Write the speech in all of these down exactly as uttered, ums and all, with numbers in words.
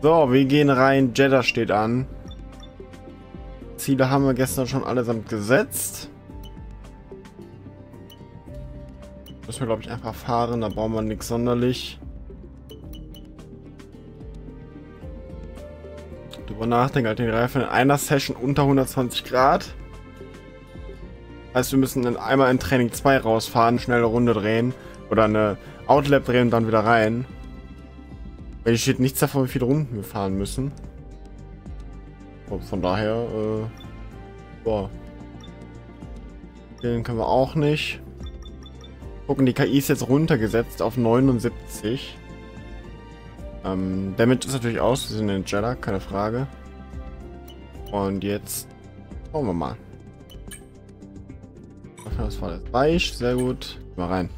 So, wir gehen rein. Jeddah steht an. Ziele haben wir gestern schon allesamt gesetzt. Müssen wir, glaube ich, einfach fahren. Da brauchen wir nichts sonderlich. Drüber nachdenken, halt den Reifen in einer Session unter hundertzwanzig Grad. Heißt, wir müssen dann einmal in Training zwei rausfahren, schnelle Runde drehen oder eine Outlap drehen und dann wieder rein. Weil hier steht nichts davon, wie viele Runden wir fahren müssen. Und von daher, äh, boah. Den können wir auch nicht. Gucken, die K I ist jetzt runtergesetzt auf neunundsiebzig. Ähm, Damage ist natürlich aus, wir sind in Jeddah, keine Frage. Und jetzt schauen wir mal. Das war das Weich, sehr gut. Mal rein.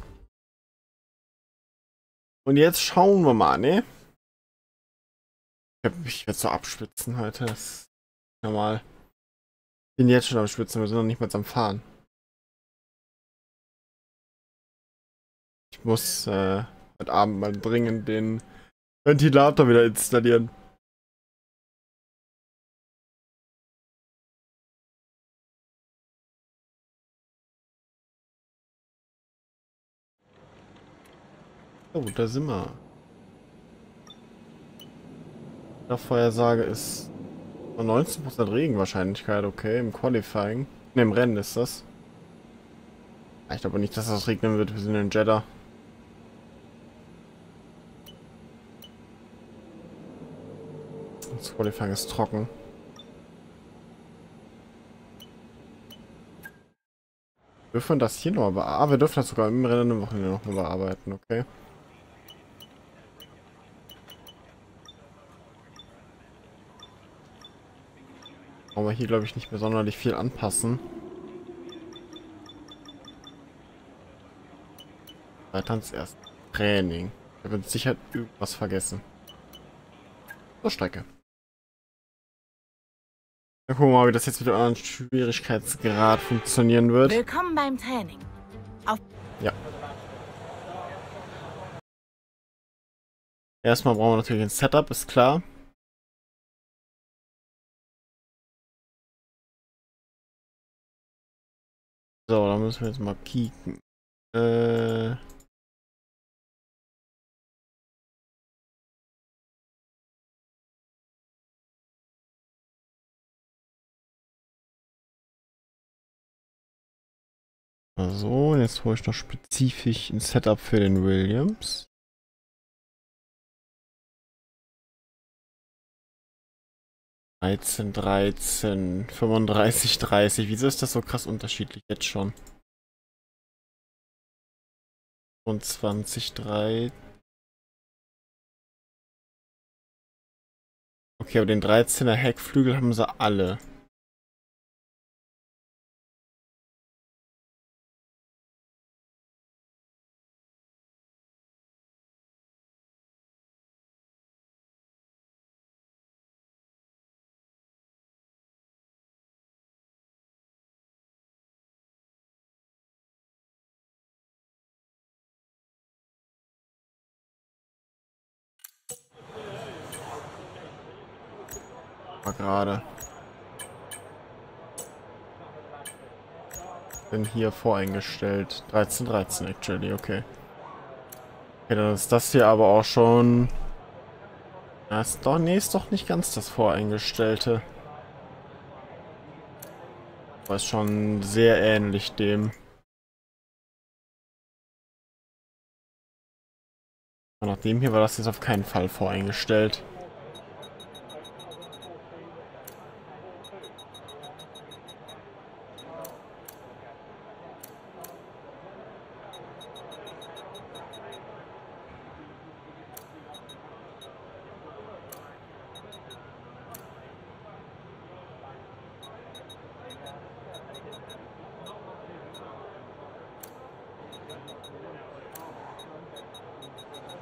Und jetzt schauen wir mal, ne? Ich hab mich jetzt so abschwitzen heute. Das ist normal. Ich bin jetzt schon am Schwitzen, wir sind noch nicht mal am Fahren. Ich muss äh, heute Abend mal dringend den Ventilator wieder installieren. Oh, da sind wir. Die Vorhersage ist neunzehn Prozent Regenwahrscheinlichkeit, okay, im Qualifying. Ne, im Rennen ist das. Ich glaube nicht, dass das regnen wird, wir sind in Jeddah. Das Qualifying ist trocken. Dürfen wir das hier noch bearbeiten? Ah, wir dürfen das sogar im Rennen im Wochenende noch bearbeiten, okay. Brauchen wir hier, glaube ich, nicht mehr sonderlich viel anpassen. Weiter ins erste Training. Ich habe mit Sicherheit irgendwas vergessen. So, Strecke. Dann gucken wir mal, wie das jetzt mit dem anderen Schwierigkeitsgrad funktionieren wird. Willkommen beim Training. Auf ja. Erstmal brauchen wir natürlich ein Setup, ist klar. So, da müssen wir jetzt mal kicken. Äh also, jetzt hole ich noch spezifisch ein Setup für den Williams. dreizehn, dreizehn, fünfunddreißig, dreißig. Wieso ist das so krass unterschiedlich jetzt schon? Und zwanzig, drei. Okay, aber den dreizehner Heckflügel haben sie alle. Gerade. Bin hier voreingestellt. dreizehn, dreizehn actually, okay. Okay, dann ist das hier aber auch schon... Ja, ist doch, nee, ist doch nicht ganz das Voreingestellte. Aber ist schon sehr ähnlich dem. Aber nach dem hier war das jetzt auf keinen Fall voreingestellt.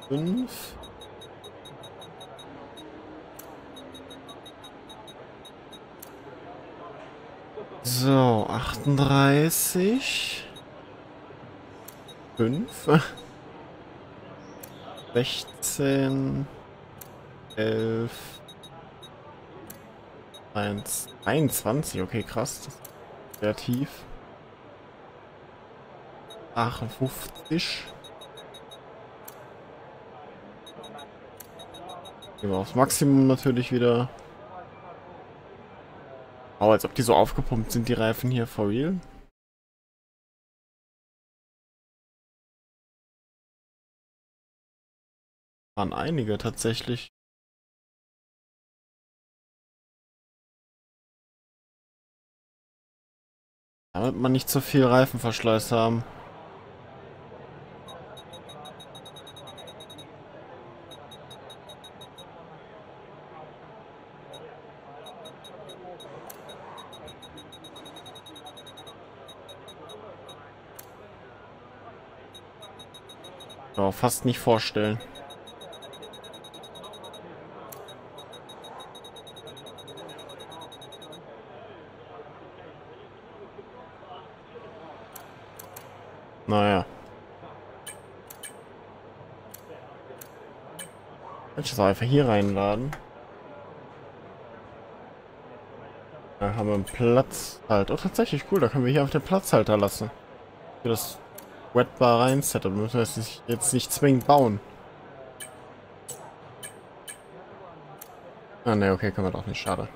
fünf. So, achtunddreißig. fünf. sechzehn. elf, eins, einundzwanzig, okay, krass, das ist sehr tief. achtundfünfzig. Gehen wir aufs Maximum natürlich wieder. Aber oh, als ob die so aufgepumpt sind, die Reifen hier, for real. Waren einige tatsächlich. Damit man nicht so viel Reifenverschleiß haben. Ja, fast nicht vorstellen. Naja. Kann ich das einfach hier reinladen? Da haben wir einen Platzhalter. Oh, tatsächlich cool. Da können wir hier auf den Platzhalter lassen. Für das Red Bahrain Setup. Da müssen wir jetzt nicht, jetzt nicht zwingend bauen. Ah, ne, okay, können wir doch nicht. Schade.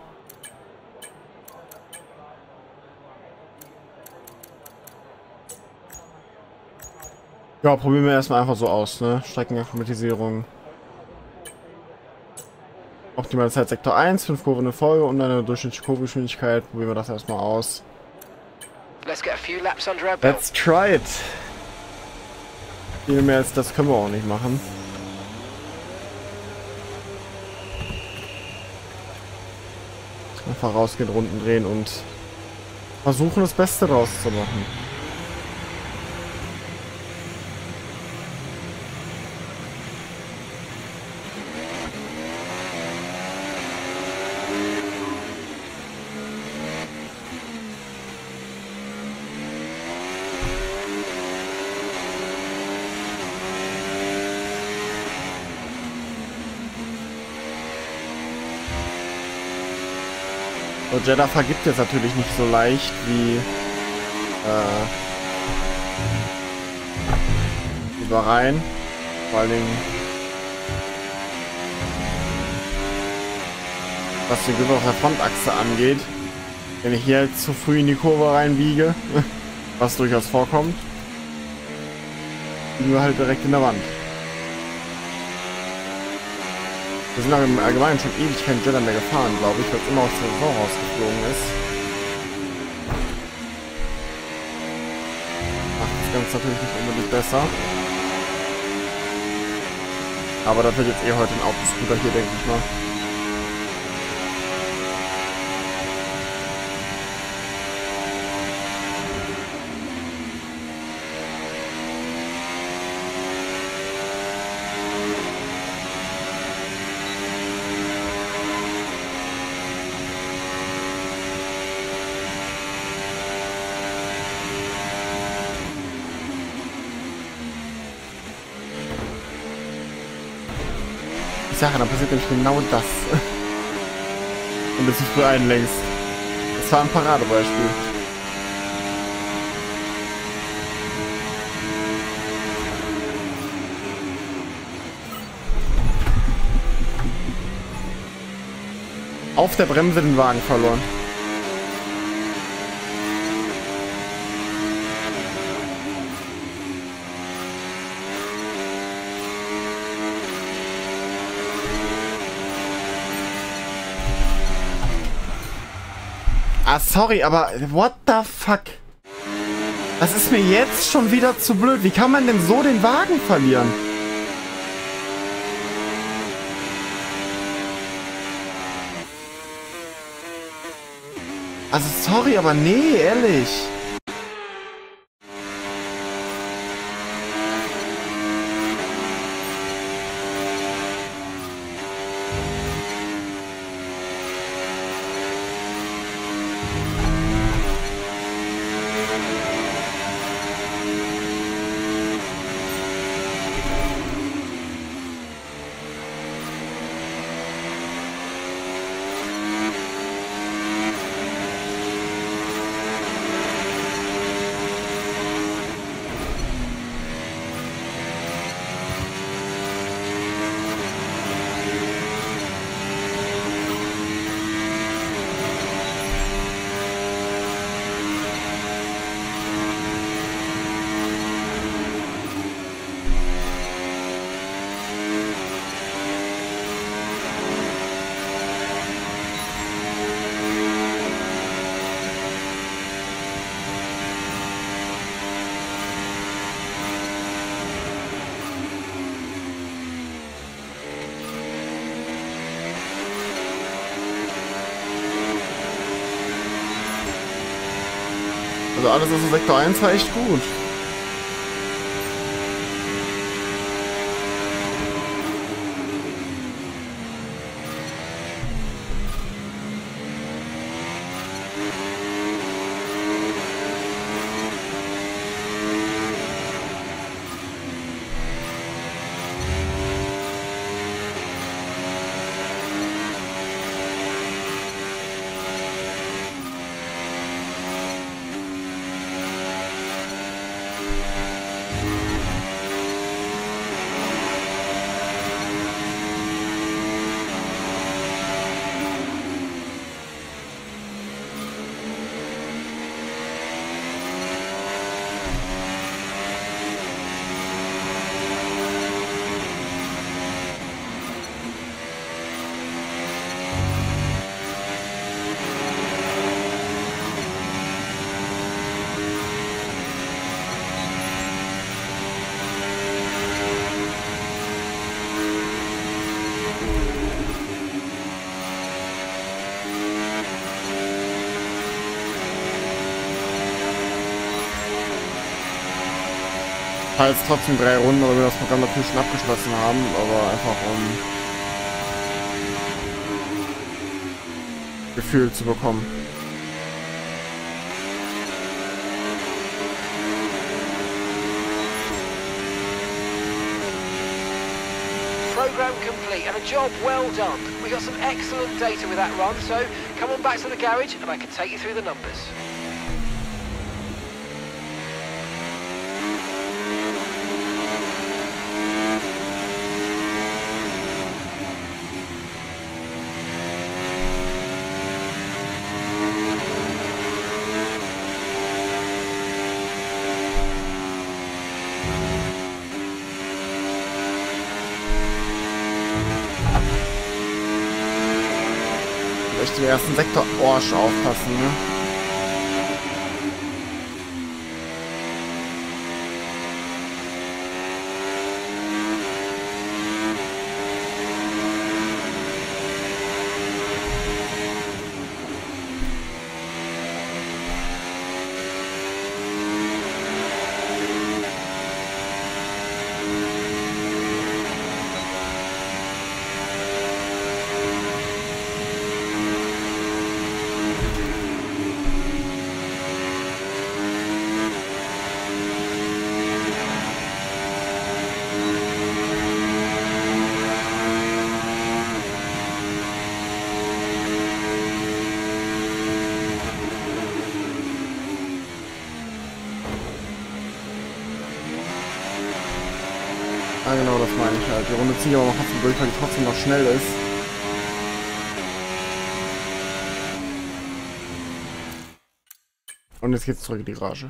Ja, probieren wir erstmal einfach so aus, ne? Streckenautomatisierung. Optimale Zeit Sektor eins, fünf Kurven in Folge und eine durchschnittliche Kurvengeschwindigkeit. Probieren wir das erstmal aus. Let's get a few laps under our belt. Let's try it. Viel mehr als das können wir auch nicht machen. Einfach rausgehen, Runden drehen und versuchen, das Beste draus zu machen. Jeddah vergibt jetzt natürlich nicht so leicht wie äh, über Bahrain, vor allem was die Griffe auf der Frontachse angeht. Wenn ich hier halt zu früh in die Kurve reinbiege, was durchaus vorkommt, liegen wir halt direkt in der Wand. Wir sind im Allgemeinen schon ewig kein Jeddah mehr gefahren, glaube ich, weil es immer aus der Saison rausgeflogen ist. Macht das Ganze natürlich nicht unbedingt besser. Aber da wird jetzt eh heute ein Autoscooter hier, denke ich mal. Sache, dann passiert nämlich genau das. Und das ist früh einlängst. Das war ein Paradebeispiel. Auf der Bremse den Wagen verloren. Ah, sorry, aber what the fuck? Das ist mir jetzt schon wieder zu blöd. Wie kann man denn so den Wagen verlieren? Also sorry, aber nee, ehrlich. Also alles aus dem Sektor eins war echt gut. Falls trotzdem drei Runden, weil wir das Programm natürlich schon abgeschlossen haben, aber einfach um Gefühl zu bekommen. Program complete and a job well done. We got some excellent data with that run, so come on back to the garage and I can take you through the numbers. Im ersten Sektor Orsch aufpassen, ne? Ah, genau, das meine ich halt. Die Runde ziehe ich aber noch trotzdem durch, weil die trotzdem noch schnell ist. Und jetzt geht's zurück in die Garage.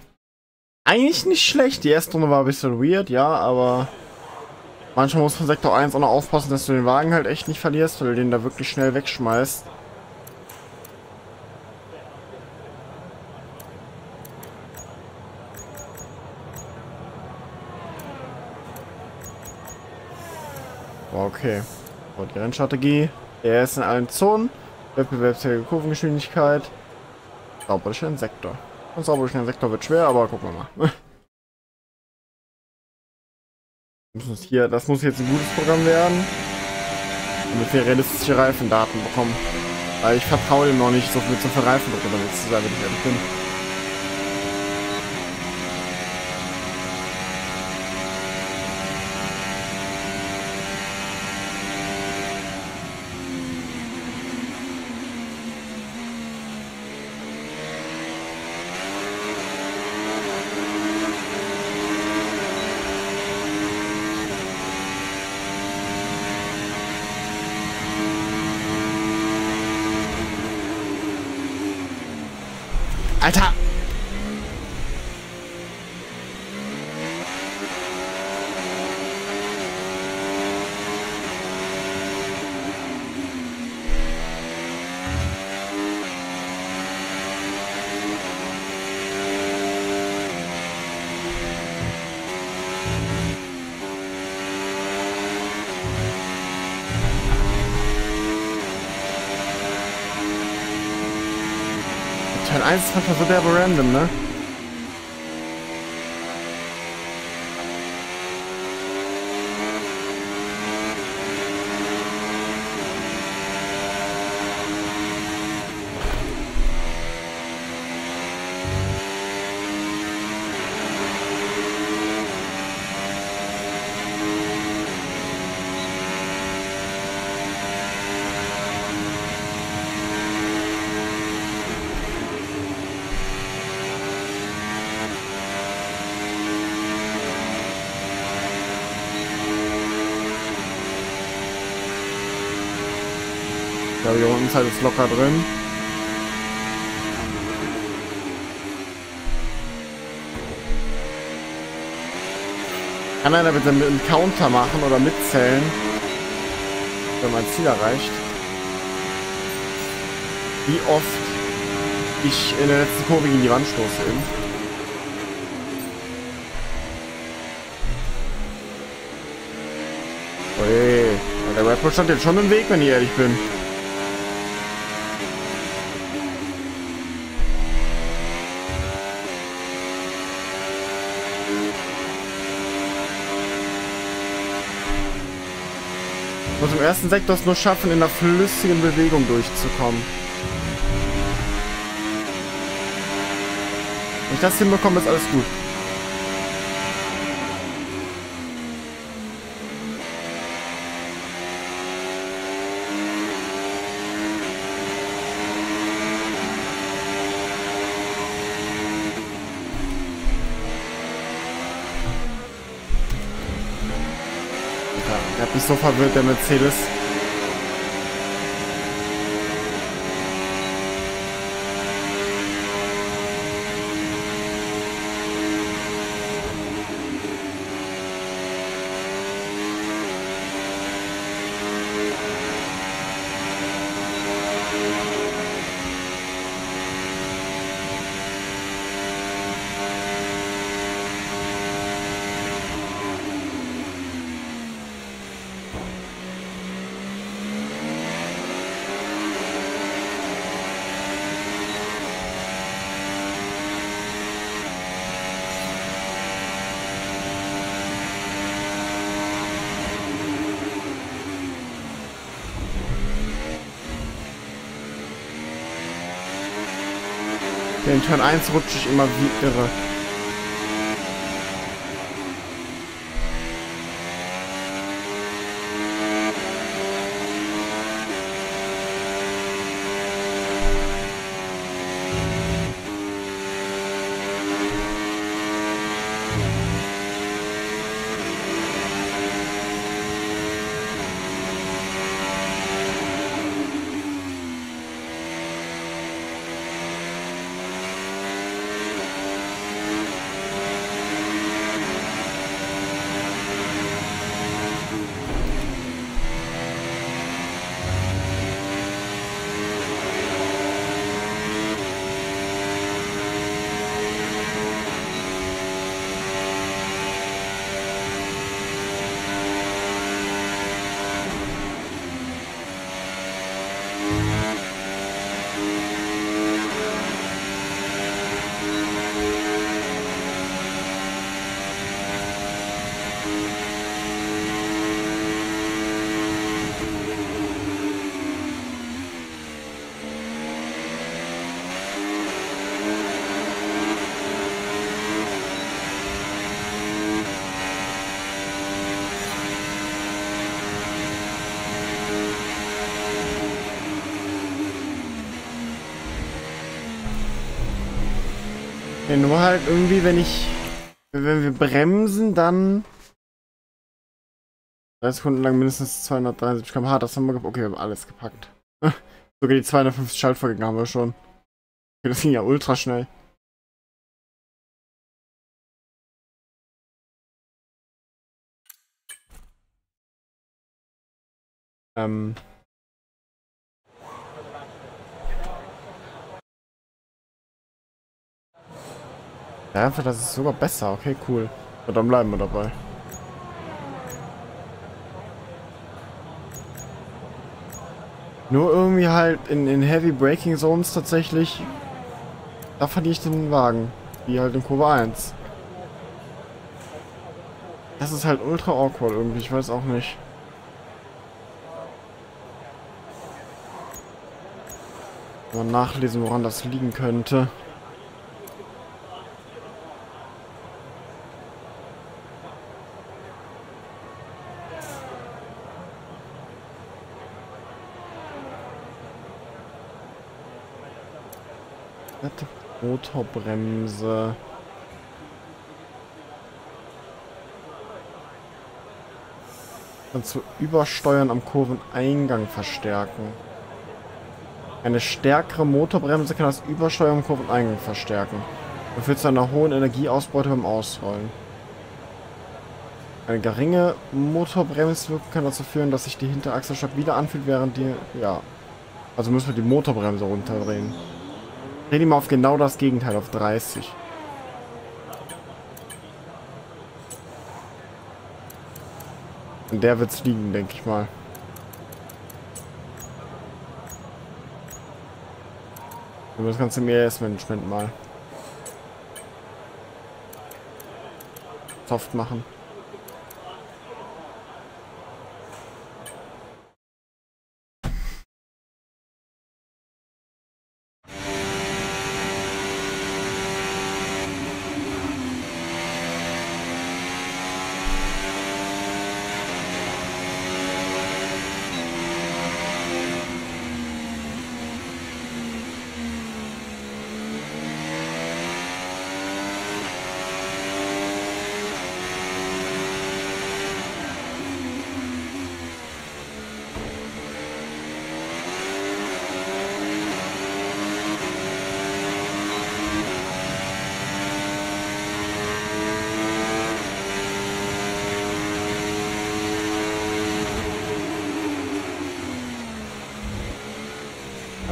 Eigentlich nicht schlecht. Die erste Runde war ein bisschen weird, ja, aber manchmal muss man Sektor eins auch noch aufpassen, dass du den Wagen halt echt nicht verlierst, weil du den da wirklich schnell wegschmeißt. Okay, so, die Rennstrategie. Er ist in allen Zonen. Wettbewerbsfähige Kurvengeschwindigkeit. Sauber durch den Sektor. Und sauber durch den Sektor wird schwer, aber gucken wir mal. Das muss hier, das muss jetzt ein gutes Programm werden. Damit wir realistische Reifendaten bekommen. Weil ich vertraue dem noch nicht so viel zu verreifen, ob er jetzt zu sein, wenn ich ehrlich bin. Alter! Teil eins ist manchmal so derbe random, ne? Ich glaube, hier unten ist locker drin. Kann einer bitte einen Counter machen oder mitzählen, wenn man Ziel erreicht? Wie oft ich in der letzten Kurve gegen die Wand stoße eben. Hey, der Red Bull stand jetzt schon im Weg, wenn ich ehrlich bin. Ich muss im ersten Sektor es nur schaffen, in einer flüssigen Bewegung durchzukommen. Wenn ich das hinbekomme, ist alles gut. Ich bin so verwirrt, der Mercedes. In Turn eins rutsche ich immer wie irre. Ja, nur halt irgendwie, wenn ich, wenn wir bremsen, dann dreißig Sekunden lang mindestens zweihundertdreiundsiebzig Kilometer pro Stunde, das haben wir gepackt. Okay, wir haben alles gepackt. Sogar die zweihundertfünfzig Schaltvorgänge haben wir schon. Okay, das ging ja ultra schnell. Ähm... Ja, einfach, das ist sogar besser. Okay, cool. Und dann bleiben wir dabei. Nur irgendwie halt in, in Heavy Braking Zones tatsächlich, da verliere ich den Wagen. Wie halt in Kurve eins. Das ist halt ultra awkward irgendwie, ich weiß auch nicht. Mal nachlesen, woran das liegen könnte. Motorbremse. Und zu Übersteuern am Kurveneingang verstärken. Eine stärkere Motorbremse kann das Übersteuern im Kurveneingang verstärken und führt zu einer hohen Energieausbeute beim Ausrollen. Eine geringe Motorbremswirkung kann dazu führen, dass sich die Hinterachse stabiler anfühlt, während die... Ja. Also müssen wir die Motorbremse runterdrehen. Dreh die mal auf genau das Gegenteil, auf dreißig. Und der wird's liegen, denke ich mal. Das ganze E R S-Management mal. Soft machen.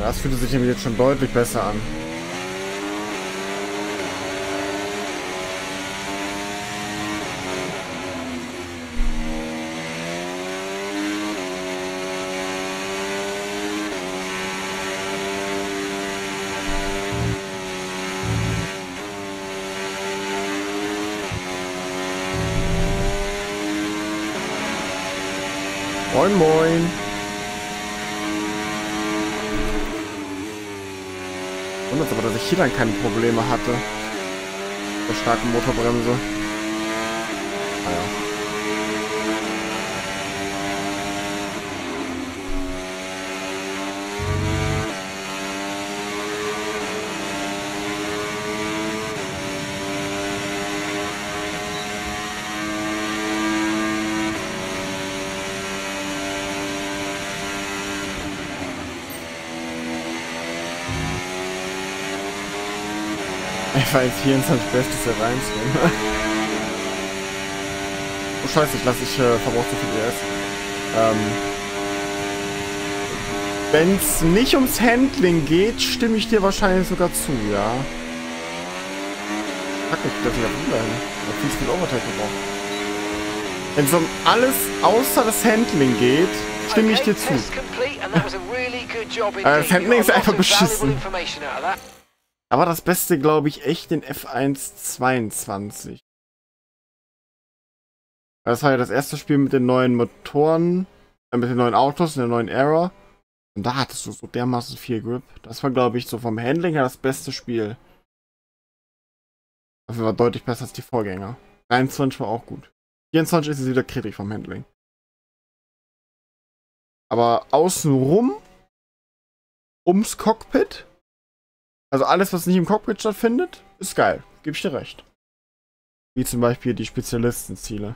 Das fühlt sich jetzt schon deutlich besser an. Moin moin. Aber dass ich hier dann keine Probleme hatte. Mit der starken Motorbremse. Ah ja. F eins vierundzwanzig bestes F eins. Oh scheiße, ich lasse ich äh, verbraucht so viel E S. Ähm, Wenn es nicht ums Handling geht, stimme ich dir wahrscheinlich sogar zu, ja. Fuck, ich glaube, ich habe wieder hin. Ich habe viel zu viel Overtime gebraucht. Wenn es um alles außer das Handling geht, stimme ich dir zu. Das Handling ist einfach beschissen. Aber das Beste, glaube ich, echt den F eins zweiundzwanzig. Das war ja das erste Spiel mit den neuen Motoren, äh, mit den neuen Autos in der neuen Era. Und da hattest du so dermaßen viel Grip. Das war, glaube ich, so vom Handling her das beste Spiel. Dafür war deutlich besser als die Vorgänger. dreiundzwanzig war auch gut. vierundzwanzig ist es wieder kritisch vom Handling. Aber außenrum, ums Cockpit... Also alles, was nicht im Cockpit stattfindet, ist geil. Gebe ich dir recht. Wie zum Beispiel die Spezialistenziele.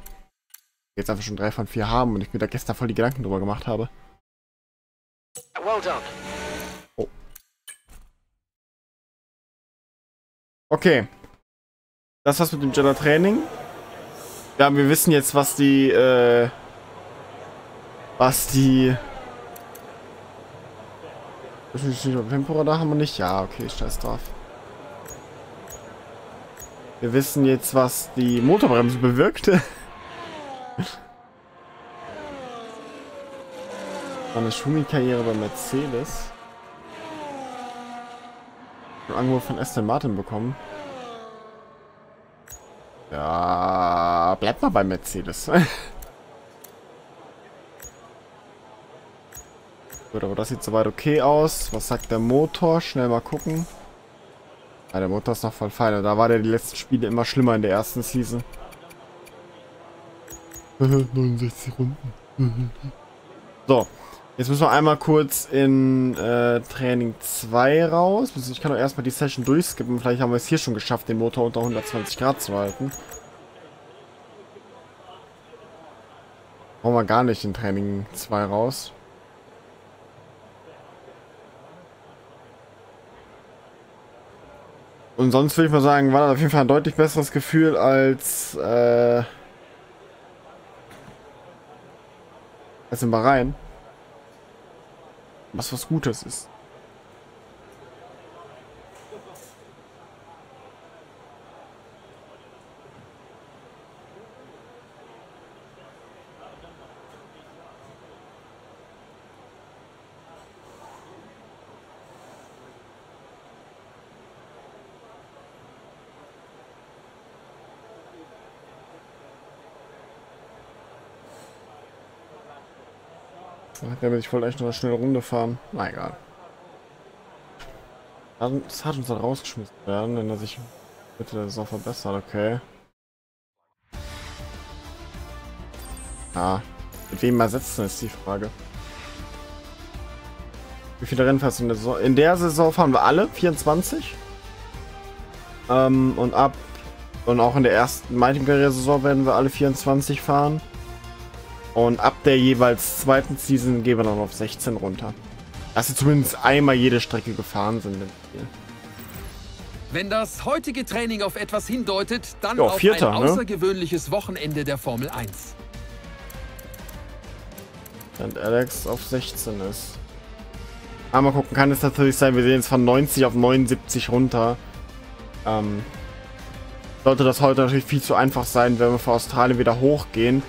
Die jetzt einfach schon drei von vier haben und ich mir da gestern voll die Gedanken drüber gemacht habe. Well done. Oh. Okay. Das war's mit dem Jeddah Training. Ja, wir wissen jetzt, was die, äh, was die... Temporadar haben wir nicht? Ja, okay, scheiß drauf. Wir wissen jetzt, was die Motorbremse bewirkte. War eine Schumi-Karriere bei Mercedes. Ein Angebot von Aston Martin bekommen. Ja, bleibt mal bei Mercedes. Gut, aber das sieht soweit okay aus. Was sagt der Motor? Schnell mal gucken. Ja, der Motor ist noch voll fein. Da war der die letzten Spiele immer schlimmer in der ersten Season. neunundsechzig Runden. So, jetzt müssen wir einmal kurz in äh, Training zwei raus. Ich kann doch erstmal die Session durchskippen. Vielleicht haben wir es hier schon geschafft, den Motor unter hundertzwanzig Grad zu halten. Brauchen wir gar nicht in Training zwei raus. Und sonst würde ich mal sagen, war das auf jeden Fall ein deutlich besseres Gefühl als, äh, als in Bahrain. Was was Gutes ist. Ich wollte eigentlich noch eine schnelle Runde fahren. Na egal. Das hat uns dann rausgeschmissen werden, wenn er sich bitte das noch verbessert, okay. Ah, mit wem ersetzen ist die Frage. Wie viele Rennen fährst du in der Saison? In der Saison fahren wir alle, vierundzwanzig. Ähm, und ab und auch in der ersten Karriere-Saison werden wir alle vierundzwanzig fahren. Und ab der jeweils zweiten Season gehen wir dann auf sechzehn runter. Dass sie zumindest einmal jede Strecke gefahren sind. Wenn das heutige Training auf etwas hindeutet, dann jo, auf Vierter, ein ne? außergewöhnliches Wochenende der Formel eins. Während Alex auf sechzehn ist. Ah, mal gucken, kann es natürlich sein, wir sehen es von neunzig auf neunundsiebzig runter. Ähm, sollte das heute natürlich viel zu einfach sein, wenn wir von Australien wieder hochgehen.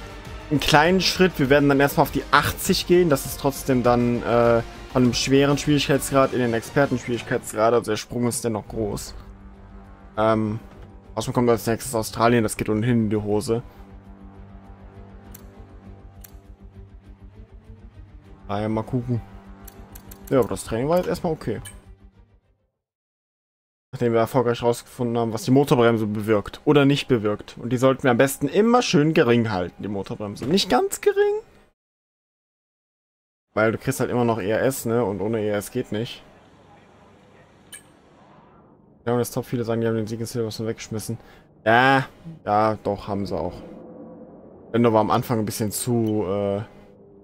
Einen kleinen Schritt, wir werden dann erstmal auf die achtzig gehen, das ist trotzdem dann äh, von einem schweren Schwierigkeitsgrad in den Experten-Schwierigkeitsgrad, also der Sprung ist dennoch groß. Ähm, außerdem kommt als nächstes Australien, das geht ohnehin in die Hose. Daher mal gucken. Ja, aber das Training war jetzt erstmal okay. Nachdem wir erfolgreich rausgefunden haben, was die Motorbremse bewirkt oder nicht bewirkt. Und die sollten wir am besten immer schön gering halten, die Motorbremse. Nicht ganz gering. Weil du kriegst halt immer noch E R S, ne? Und ohne E R S geht nicht. Ja, und das Top, viele sagen, die haben den Sieg in Silverstone weggeschmissen. Ja, ja, doch, haben sie auch. Lando war am Anfang ein bisschen zu... Äh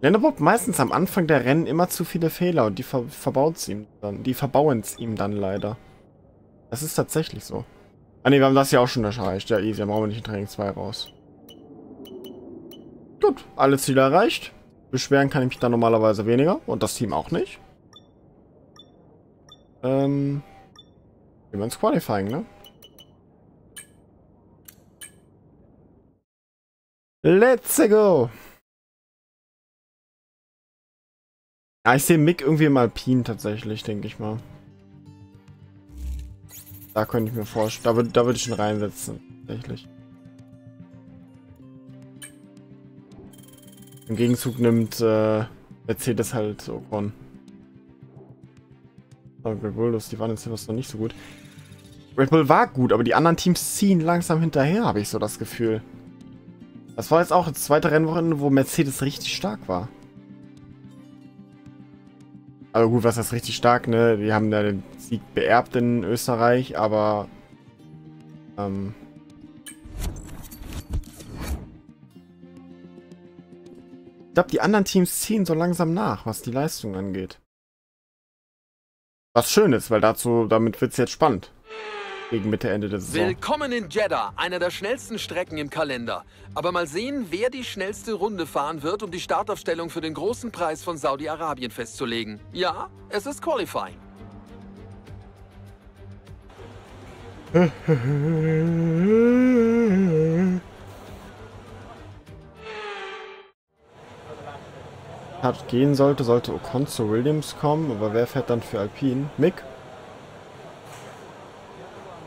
Lando baut meistens am Anfang der Rennen immer zu viele Fehler und die ver verbaut's ihm dann. Die verbauen es ihm dann leider. Das ist tatsächlich so. Ah ne, wir haben das ja auch schon erreicht. Ja, easy, dann brauchen wir nicht in Training zwei raus. Gut, alle Ziele erreicht. Beschweren kann ich mich dann normalerweise weniger. Und das Team auch nicht. Ähm. Gehen wir ins Qualifying, ne? Let's go! Ja, ich sehe Mick irgendwie im Alpine tatsächlich, denke ich mal. Da könnte ich mir vorstellen, da, da würde ich ihn reinsetzen, tatsächlich. Im Gegenzug nimmt äh, Mercedes halt Ocon. Aber Red Bull, die waren in Silverstone noch nicht so gut. Red Bull war gut, aber die anderen Teams ziehen langsam hinterher, habe ich so das Gefühl. Das war jetzt auch das zweite Rennwochenende, wo Mercedes richtig stark war. Also gut, was heißt richtig stark, ne? Die haben da den Sieg beerbt in Österreich, aber ähm, ich glaube, die anderen Teams ziehen so langsam nach, was die Leistung angeht. Was schön ist, weil dazu, damit wird es jetzt spannend. Gegen Mitte, Ende der Saison. Willkommen in Jeddah, einer der schnellsten Strecken im Kalender. Aber mal sehen, wer die schnellste Runde fahren wird, um die Startaufstellung für den großen Preis von Saudi-Arabien festzulegen. Ja, es ist Qualifying. Hart gehen sollte, sollte Ocon zu Williams kommen, aber wer fährt dann für Alpine? Mick?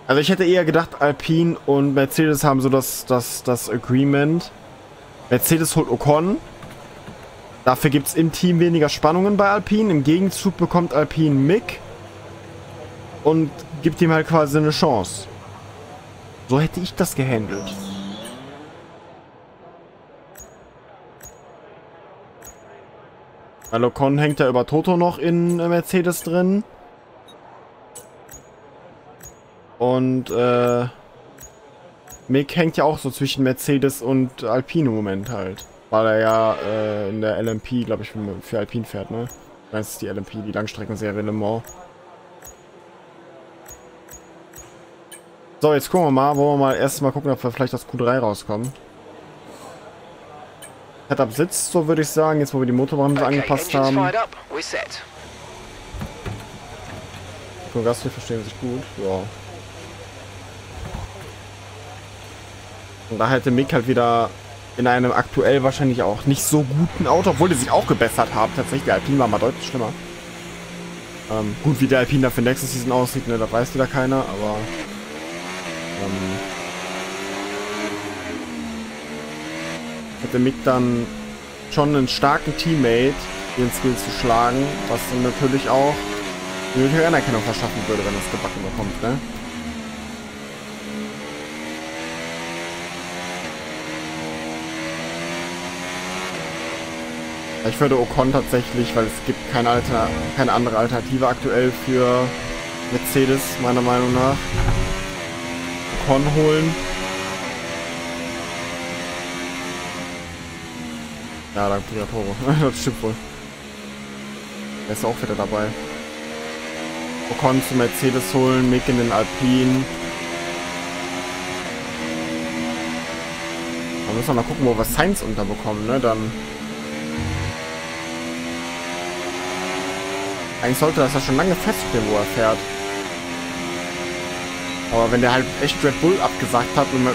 Also ich hätte eher gedacht, Alpine und Mercedes haben so das, das, das Agreement. Mercedes holt Ocon. Dafür gibt es im Team weniger Spannungen bei Alpine. Im Gegenzug bekommt Alpine Mick und gibt ihm halt quasi eine Chance. So hätte ich das gehandelt. Weil Ocon hängt ja über Toto noch in Mercedes drin. Und äh, Mick hängt ja auch so zwischen Mercedes und Alpine im Moment halt. Weil er ja äh, in der L M P, glaube ich, für Alpine fährt, ne? Das ist die L M P, die Langstreckenserie Le Mans. So, jetzt gucken wir mal, wollen wir mal erst mal gucken, ob wir vielleicht aus Q drei rauskommen. Setup sitzt, so würde ich sagen, jetzt wo wir die Motorbremse okay, angepasst haben. Nico Gasly verstehen sich gut, ja. Und da hätte Mick halt wieder in einem aktuell wahrscheinlich auch nicht so guten Auto, obwohl die sich auch gebessert haben. Tatsächlich, der Alpine war mal deutlich schlimmer. Ähm, gut, wie der Alpine da für nächste Season aussieht, ne, da weiß wieder keiner, aber... Ähm, hätte Mick dann schon einen starken Teammate, den Skill zu schlagen, was dann natürlich auch die nötige Anerkennung verschaffen würde, wenn das gebacken bekommt, ne? Ich würde Ocon tatsächlich, weil es gibt keine, Alter, keine andere Alternative aktuell für Mercedes, meiner Meinung nach, Ocon holen. Ja, danke der Toro. Das stimmt wohl. Er ist auch wieder dabei. Ocon zu Mercedes holen, Mick in den Alpine. Da müssen wir mal gucken, wo wir Sainz unterbekommen, ne? Dann... Eigentlich sollte das ja schon lange feststehen, wo er fährt. Aber wenn der halt echt Red Bull abgesagt hat, um,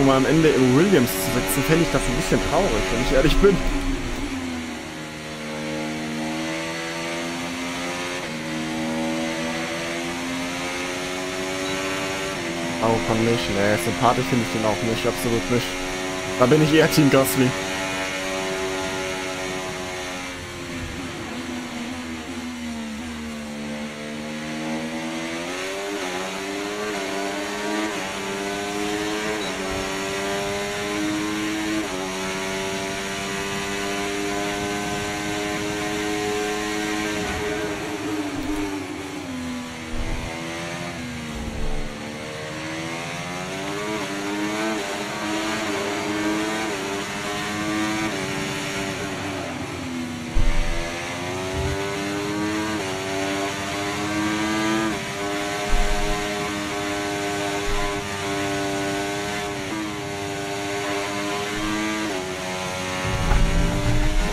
um am Ende im Williams zu sitzen, fände ich das ein bisschen traurig, wenn ich ehrlich bin. Oh, komm nicht. Nee, sympathisch finde ich den auch nicht, absolut nicht. Da bin ich eher Team Gasly.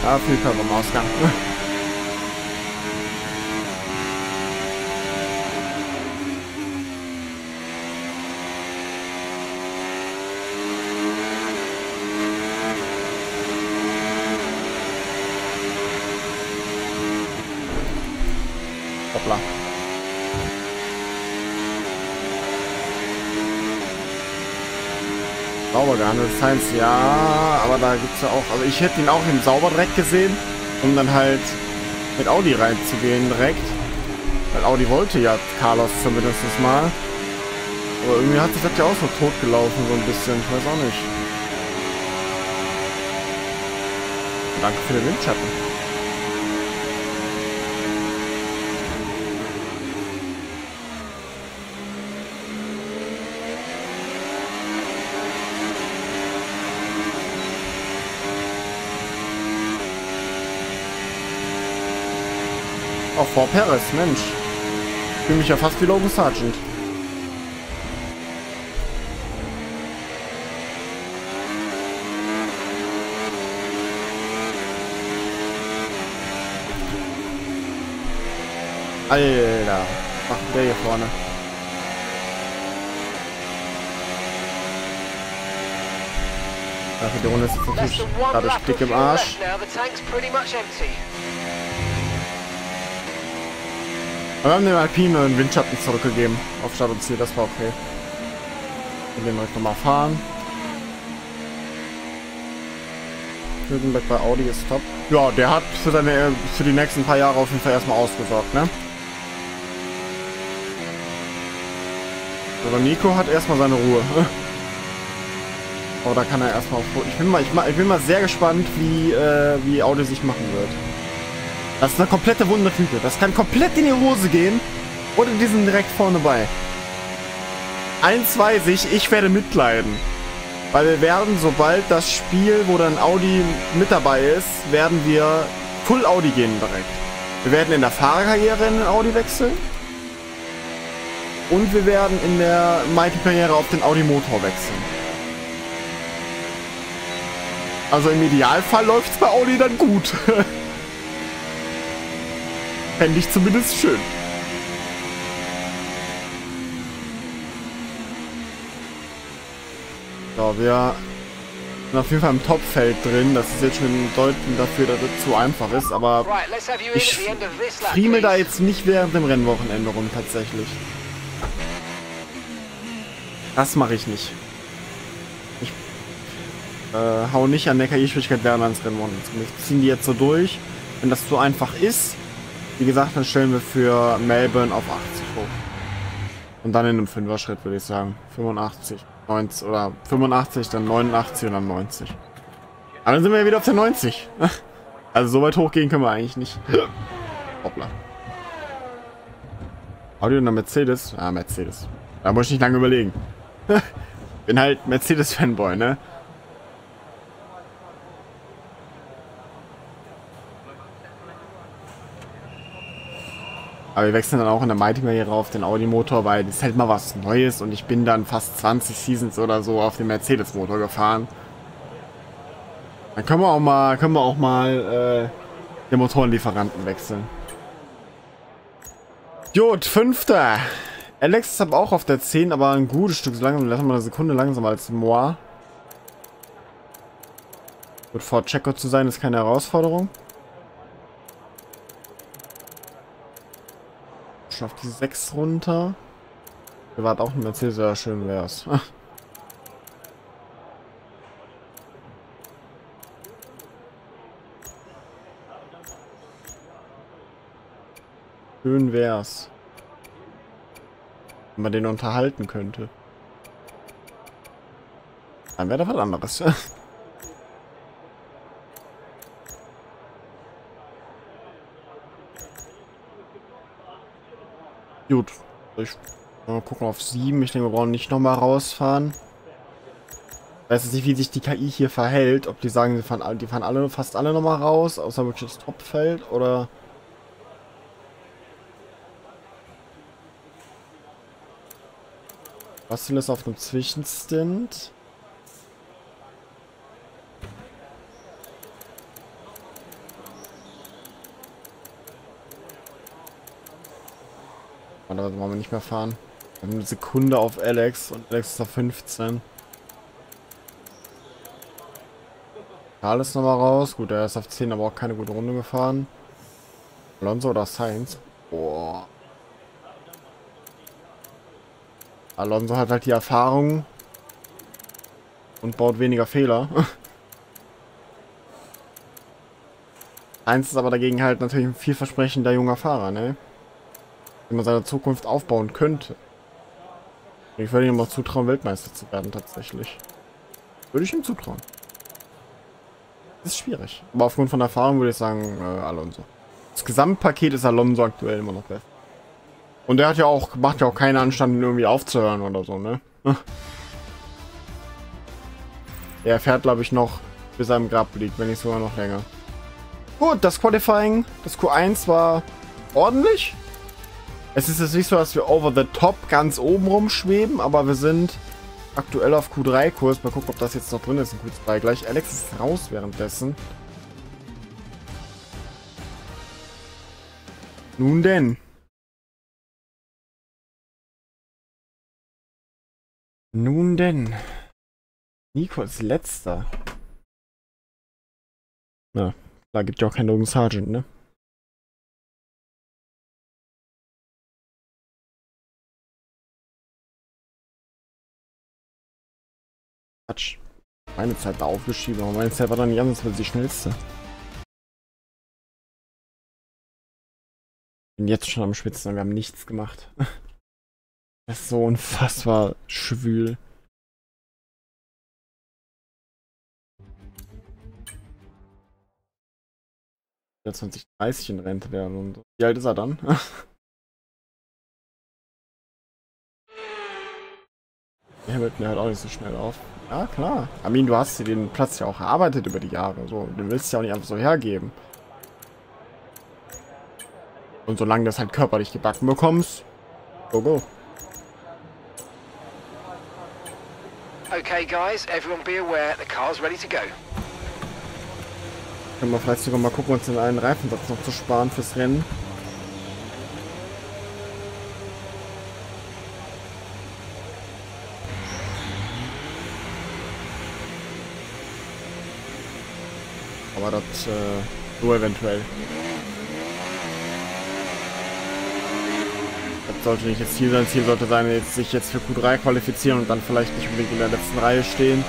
Ah, viel Körper im Ausgang. Hoppla. Sauber gehandelt, Sainz, ja, aber da gibt es ja auch, also ich hätte ihn auch im Sauberdreck gesehen, um dann halt mit Audi reinzugehen direkt, weil Audi wollte ja Carlos zumindest mal, aber irgendwie hat sich das ja auch so tot gelaufen, so ein bisschen, ich weiß auch nicht. Danke für den Windschatten. Auch vor Perez, Mensch. Ich fühle mich ja fast wie Logan Sargeant. Alter, was macht der hier vorne? Ach, die Runde ist natürlich gerade dick im Arsch. Aber wir haben dem Alpine einen Windschatten zurückgegeben. Auf Start und Ziel, das war okay. Wir werden heute nochmal fahren. Hülkenberg bei Audi ist top. Ja, der hat für, seine, für die nächsten paar Jahre auf jeden Fall erstmal ausgesorgt, ne? Aber Nico hat erstmal seine Ruhe. Oh, da kann er erstmal auf. Ich bin mal, ich, ich bin mal sehr gespannt, wie, äh, wie Audi sich machen wird. Das ist eine komplette Wundertüte. Das kann komplett in die Hose gehen. Oder die sind direkt vorne bei. Eins weiß ich, ich werde mitleiden. Weil wir werden, sobald das Spiel, wo dann Audi mit dabei ist, werden wir Full Audi gehen direkt. Wir werden in der Fahrerkarriere in den Audi wechseln. Und wir werden in der Mighty-Karriere auf den Audi-Motor wechseln. Also im Idealfall läuft es bei Audi dann gut. Fände ich zumindest schön. So, wir sind auf jeden Fall im Topfeld drin. Das ist jetzt schon ein Deuten dafür, dass es zu einfach ist. Aber ich friemel da jetzt nicht während dem Rennwochenende rum tatsächlich. Das mache ich nicht. Ich äh, hau nicht an der K I-Schwierigkeit während ans Rennwochenende. Wir ziehen die jetzt so durch. Wenn das zu einfach ist, wie gesagt, dann stellen wir für Melbourne auf achtzig hoch. Und dann in einem Fünfer-Schritt würde ich sagen. fünfundachtzig, neunzig oder fünfundachtzig, dann neunundachtzig und dann neunzig. Aber dann sind wir ja wieder auf der neunzig. Also so weit hochgehen können wir eigentlich nicht. Hoppla. Audi und dann Mercedes. Ah, Mercedes. Da muss ich nicht lange überlegen. Bin halt Mercedes-Fanboy, ne? Aber wir wechseln dann auch in der Mighty-Karriere auf den Audi-Motor, weil das ist halt mal was Neues und ich bin dann fast zwanzig Seasons oder so auf dem Mercedes-Motor gefahren. Dann können wir auch mal, können wir auch mal äh, den Motorenlieferanten wechseln. Gut, fünfter. Alex ist aber auch auf der zehn, aber ein gutes Stück so langsam. Lassen wir eine Sekunde langsamer als Moa. Gut, vor Checo zu sein ist keine Herausforderung. Schon auf die sechs runter. Wir warten auch ein Mercedes, ja, schön wär's. Schön wär's. Wenn man den unterhalten könnte. Dann wäre da was anderes. Gut, ich mal gucken auf sieben. Ich denke, wir brauchen nicht nochmal rausfahren. Ich weiß jetzt nicht, wie sich die K I hier verhält. Ob die sagen, die fahren, die fahren alle, fast alle nochmal raus, außer wirklich das Topfeld oder... Russell ist auf einem Zwischenstint. Da wollen wir nicht mehr fahren. Wir haben eine Sekunde auf Alex und Alex ist auf fünfzehn. Alles nochmal raus. Gut, er ist auf zehn, aber auch keine gute Runde gefahren. Alonso oder Sainz? Boah. Alonso hat halt die Erfahrung und baut weniger Fehler. Eins ist aber dagegen halt natürlich ein vielversprechender junger Fahrer, ne? Wenn man seine Zukunft aufbauen könnte. Ich würde ihm auch zutrauen, Weltmeister zu werden, tatsächlich. Würde ich ihm zutrauen. Ist schwierig. Aber aufgrund von Erfahrung würde ich sagen, äh, Alonso. Das Gesamtpaket ist Alonso aktuell immer noch besser. Und der hat ja auch, macht ja auch keinen Anstand, irgendwie aufzuhören oder so, ne? Er fährt, glaube ich, noch bis er im Grab liegt, wenn nicht sogar noch länger. Gut, das Qualifying, das Q eins war ordentlich. Es ist jetzt nicht so, dass wir over the top ganz oben rumschweben, aber wir sind aktuell auf Q drei-Kurs. Mal gucken, ob das jetzt noch drin ist in Q zwei gleich. Alex ist raus währenddessen. Nun denn. Nun denn. Nico ist letzter. Na, da gibt ja auch keinen Logan Sargeant, ne? Quatsch. Meine Zeit war aufgeschrieben, aber meine Zeit war doch nicht anders, weil sie die schnellste. Bin jetzt schon am Schwitzen und wir haben nichts gemacht. Das ist so unfassbar schwül. zwanzig dreißig in Rente werden und so. Wie alt ist er dann? Hamilton hört auch nicht so schnell auf. Ja, klar. Armin, du hast dir den Platz ja auch erarbeitet über die Jahre. So. Du willst ja auch nicht einfach so hergeben. Und solange du das halt körperlich gebacken bekommst, go go. Okay, guys, everyone be aware, the car's ready to go. Können wir vielleicht sogar mal gucken, uns den einen Reifensatz noch zu sparen fürs Rennen. Aber das, äh, nur eventuell. Das sollte nicht das Ziel sein. Das Ziel sollte sein, jetzt, sich jetzt für Q drei qualifizieren und dann vielleicht nicht unbedingt in der letzten Reihe stehen.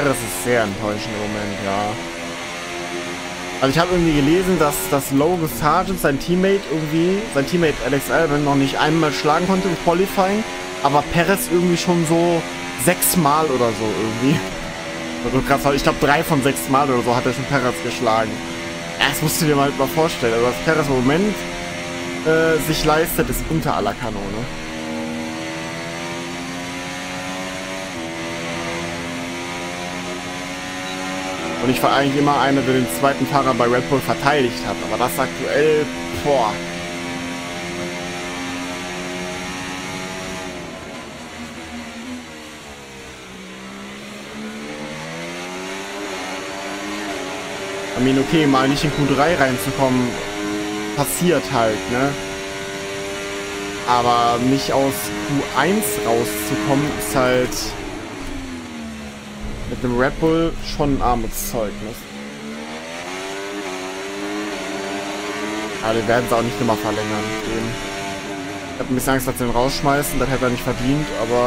Das ist sehr enttäuschend im Moment, ja. Also ich habe irgendwie gelesen, dass das Logan Sargeant, sein Teammate irgendwie, sein Teammate Alex Albon noch nicht einmal schlagen konnte im Qualifying, aber Perez irgendwie schon so sechsmal oder so irgendwie. Also krass, ich glaube drei von sechs Mal oder so hat er schon Perez geschlagen. Das musst du dir mal mal vorstellen. Also was Perez im Moment äh, sich leistet, ist unter aller Kanone. Und ich war eigentlich immer einer, der den zweiten Fahrer bei Red Bull verteidigt hat. Aber das aktuell, boah. Ich meine, okay, mal nicht in Q drei reinzukommen, passiert halt, ne? Aber nicht aus Q eins rauszukommen, ist halt... mit dem Red Bull schon ein Armutszeugnis. Aber wir werden es auch nicht immer verlängern. Eben. Ich habe ein bisschen Angst, dass sie ihn rausschmeißen. Das hätte er nicht verdient, aber...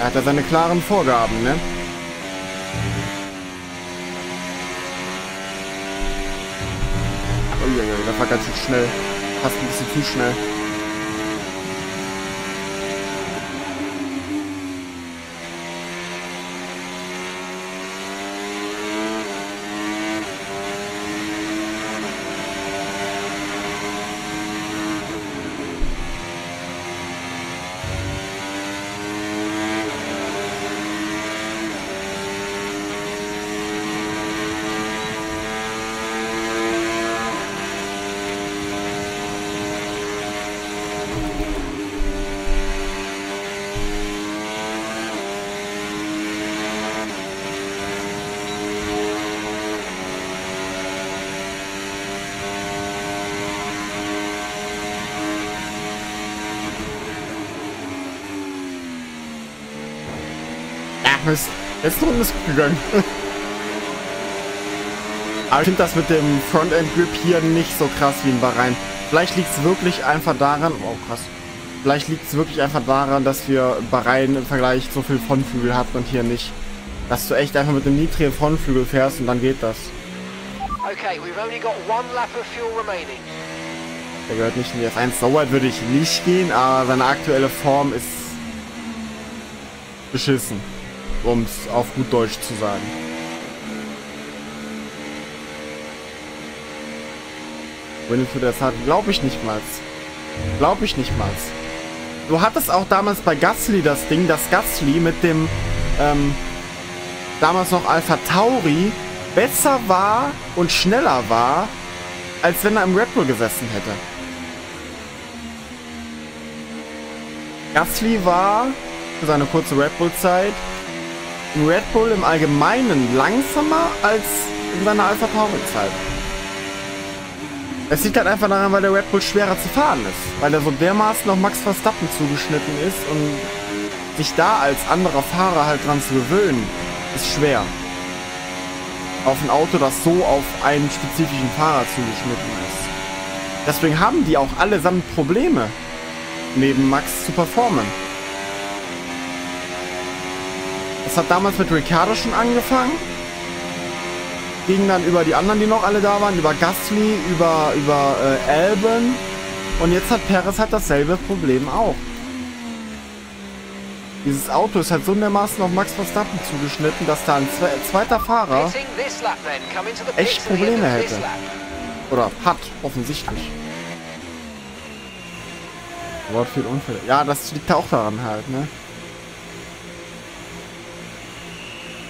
er hat ja seine klaren Vorgaben, ne? Uiuiui, das war ganz schön schnell. Fast ein bisschen zu schnell. Mist. Letzte Runde ist gut gegangen. Aber ich finde das mit dem Frontend-Grip hier nicht so krass wie in Bahrain. Vielleicht liegt es wirklich einfach daran... oh, krass. Vielleicht liegt es wirklich einfach daran, dass wir in Bahrain im Vergleich so viel Frontflügel hatten und hier nicht. Dass du echt einfach mit dem niedrigen Frontflügel fährst und dann geht das. Okay, we've only got one lap of fuel remaining. Der gehört nicht in die F eins. So weit würde ich nicht gehen, aber seine aktuelle Form ist... beschissen. Um es auf gut Deutsch zu sagen. Wenn du das hast, glaube ich nicht mal. Glaube ich nicht mal. Du hattest auch damals bei Gasly das Ding, dass Gasly mit dem ähm, damals noch Alpha Tauri besser war und schneller war, als wenn er im Red Bull gesessen hätte. Gasly war für seine kurze Red Bull-Zeit Red Bull im Allgemeinen langsamer als in seiner Alpha Tauri-Zeit. Es liegt halt einfach daran, weil der Red Bull schwerer zu fahren ist. Weil er so dermaßen auf Max Verstappen zugeschnitten ist und sich da als anderer Fahrer halt dran zu gewöhnen, ist schwer. Auf ein Auto, das so auf einen spezifischen Fahrer zugeschnitten ist. Deswegen haben die auch allesamt Probleme, neben Max zu performen. Das hat damals mit Ricciardo schon angefangen. ging dann über die anderen, die noch alle da waren, über Gasly, über, über äh, Albon. Und jetzt hat Perez halt dasselbe Problem auch. Dieses Auto ist halt so dermaßen auf Max Verstappen zugeschnitten, dass da ein zwe zweiter Fahrer echt Probleme hätte. Oder hat, offensichtlich. Wort viel Unfälle. Ja, das liegt auch daran halt, ne?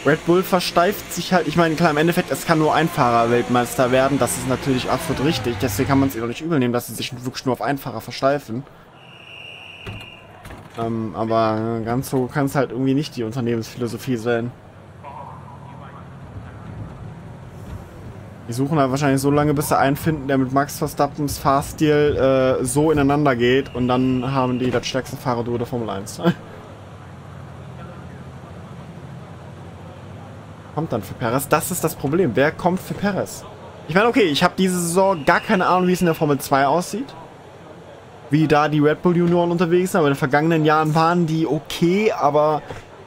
Red Bull versteift sich halt. Ich meine, klar, im Endeffekt, es kann nur ein Fahrer Weltmeister werden. Das ist natürlich absolut richtig. Deswegen kann man es eben nicht übel nehmen, dass sie sich wirklich nur auf einen Fahrer versteifen. Ähm, aber ganz so kann es halt irgendwie nicht die Unternehmensphilosophie sein. Die suchen halt wahrscheinlich so lange, bis sie einen finden, der mit Max Verstappens Fahrstil äh, so ineinander geht. Und dann haben die das stärkste Fahrerduo der Formel eins. Kommt dann für Perez? Das ist das Problem. Wer kommt für Perez? Ich meine, okay, ich habe diese Saison gar keine Ahnung, wie es in der Formel zwei aussieht. Wie da die Red Bull Junioren unterwegs sind. Aber in den vergangenen Jahren waren die okay, aber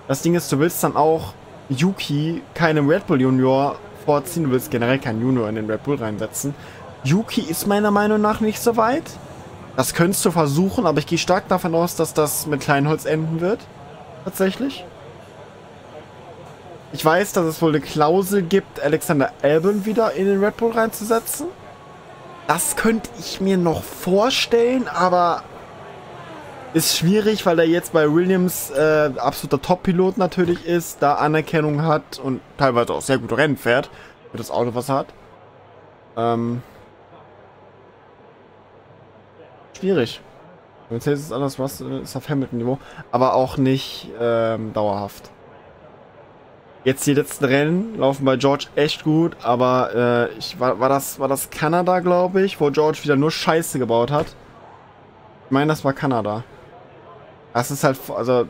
das Ding ist, du willst dann auch Yuki keinem Red Bull Junior vorziehen. Du willst generell keinen Junior in den Red Bull reinsetzen. Yuki ist meiner Meinung nach nicht so weit. Das könntest du versuchen, aber ich gehe stark davon aus, dass das mit Kleinholz enden wird. Tatsächlich. Ich weiß, dass es wohl eine Klausel gibt, Alexander Albon wieder in den Red Bull reinzusetzen. Das könnte ich mir noch vorstellen, aber ist schwierig, weil er jetzt bei Williams äh, absoluter Top-Pilot natürlich ist, da Anerkennung hat und teilweise auch sehr gut Rennen fährt, für das Auto, was er hat. Ähm, schwierig. Mercedes ist anders, was ist auf Hamilton-Niveau, aber auch nicht ähm, dauerhaft. Jetzt die letzten Rennen laufen bei George echt gut, aber äh, ich, war, war, das, war das Kanada, glaube ich, wo George wieder nur Scheiße gebaut hat. Ich meine, das war Kanada. Das ist halt, also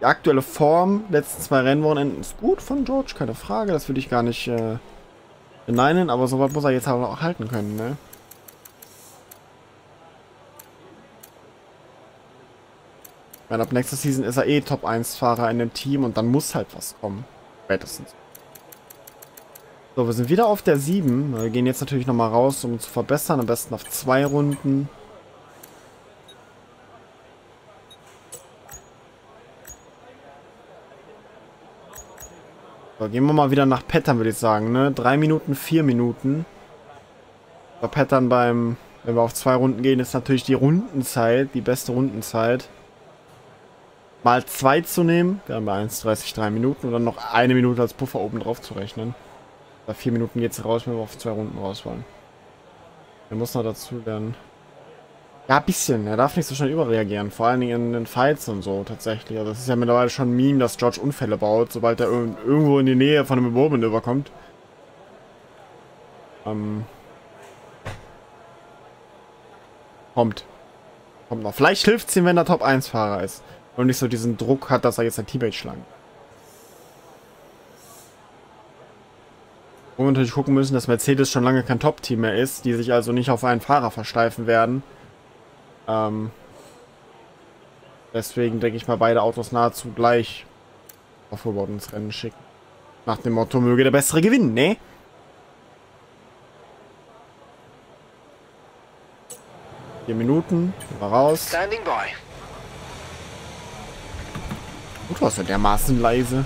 die aktuelle Form, letzten zwei Rennwochenenden ist gut von George, keine Frage, das würde ich gar nicht äh, beneinen, aber sowas muss er jetzt halt auch halten können, ne? Ich meine, ab nächster Season ist er eh Top eins Fahrer in dem Team und dann muss halt was kommen. Spätestens. So, wir sind wieder auf der sieben. Wir gehen jetzt natürlich nochmal raus, um uns zu verbessern. Am besten auf zwei Runden. So, gehen wir mal wieder nach Pattern, würde ich sagen, ne? Drei Minuten, vier Minuten. Bei Pattern beim, wenn wir auf zwei Runden gehen, ist natürlich die Rundenzeit, die beste Rundenzeit. Mal zwei zu nehmen, wir haben bei eins dreißig drei Minuten und dann noch eine Minute als Puffer oben drauf zu rechnen. Bei vier Minuten geht's raus, wenn wir auf zwei Runden raus wollen. Der muss noch dazu lernen. Ja, ein bisschen. Er darf nicht so schnell überreagieren. Vor allen Dingen in den Fights und so tatsächlich. Also das ist ja mittlerweile schon ein Meme, dass George Unfälle baut, sobald er irgendwo in die Nähe von einem Übermanöver kommt. Ähm. Kommt. Kommt noch. Vielleicht hilft's ihm, wenn er Top eins Fahrer ist. Und nicht so diesen Druck hat, dass er jetzt ein Teammate schlagen. Wo wir natürlich gucken müssen, dass Mercedes schon lange kein Top-Team mehr ist, die sich also nicht auf einen Fahrer versteifen werden. Ähm Deswegen denke ich mal, beide Autos nahezu gleich auf Vorbaut ins Rennen schicken. Nach dem Motto, möge der Bessere gewinnen, ne? Vier Minuten, raus. Standing by. Gut, warst du dermaßen leise.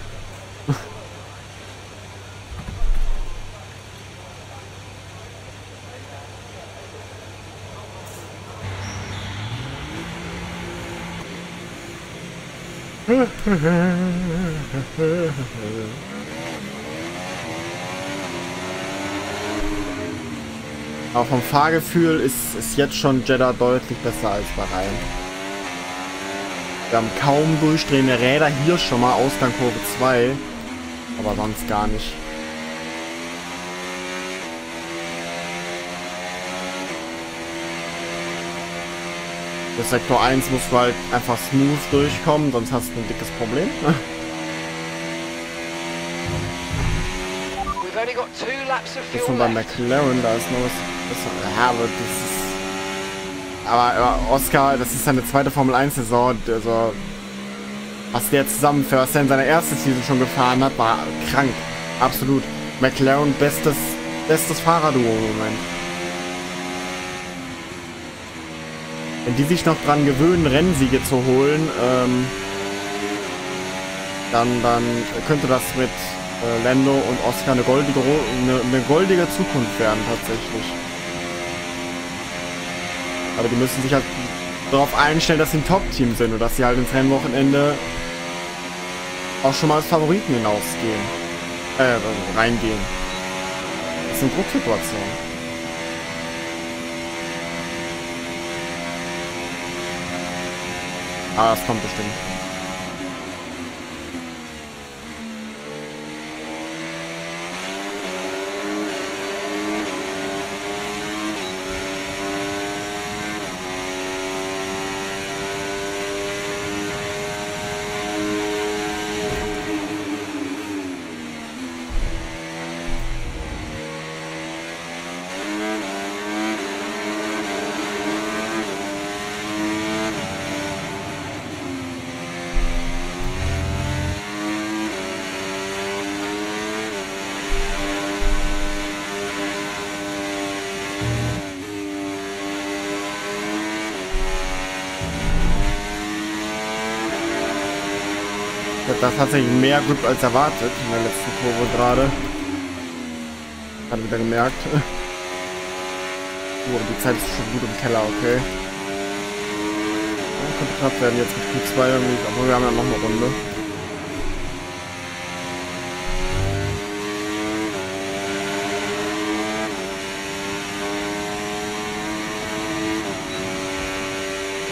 Aber vom Fahrgefühl ist, ist jetzt schon Jeddah deutlich besser als Bahrain. Wir haben kaum durchdrehende Räder, hier schon mal Ausgangkurve zwei, aber sonst gar nicht. Bis Sektor eins musst du halt einfach smooth durchkommen, sonst hast du ein dickes Problem. Jetzt sind wir bei McLaren, da ist noch was. Ja, aber das ist... Aber äh, Oscar, das ist seine zweite Formel eins Saison, also was der zusammen für was er in seiner ersten Season schon gefahren hat, war krank, absolut. McLaren, bestes bestes Fahrerduo im Moment. Wenn die sich noch dran gewöhnen, Rennsiege zu holen, ähm, dann, dann könnte das mit äh, Lando und Oscar eine goldige, eine, eine goldige Zukunft werden, tatsächlich. Aber die müssen sich halt darauf einstellen, dass sie ein Top-Team sind und dass sie halt ins Rennwochenende auch schon mal als Favoriten hinausgehen, äh, reingehen. Das ist eine Drucksituation. Ah, das kommt bestimmt. Das hat tatsächlich mehr Grip als erwartet in der letzten Kurve gerade. Hat wieder gemerkt. Oh, die Zeit ist schon gut im Keller, okay. Ja, könnte knapp werden jetzt mit Q zwei irgendwie, aber wir haben ja noch eine Runde.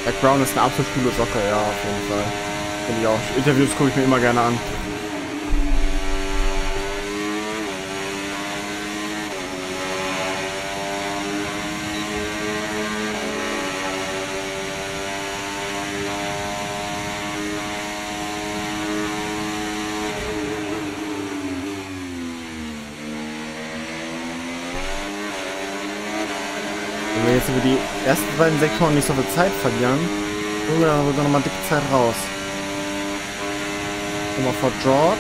Background ist eine absolut coole Socke, ja, auf jeden Fall. Finde ich auch. Interviews gucke ich mir immer gerne an. Wenn wir jetzt über die ersten beiden Sektoren nicht so viel Zeit verlieren, holen wir da sogar nochmal dicke Zeit raus. Mal vor George.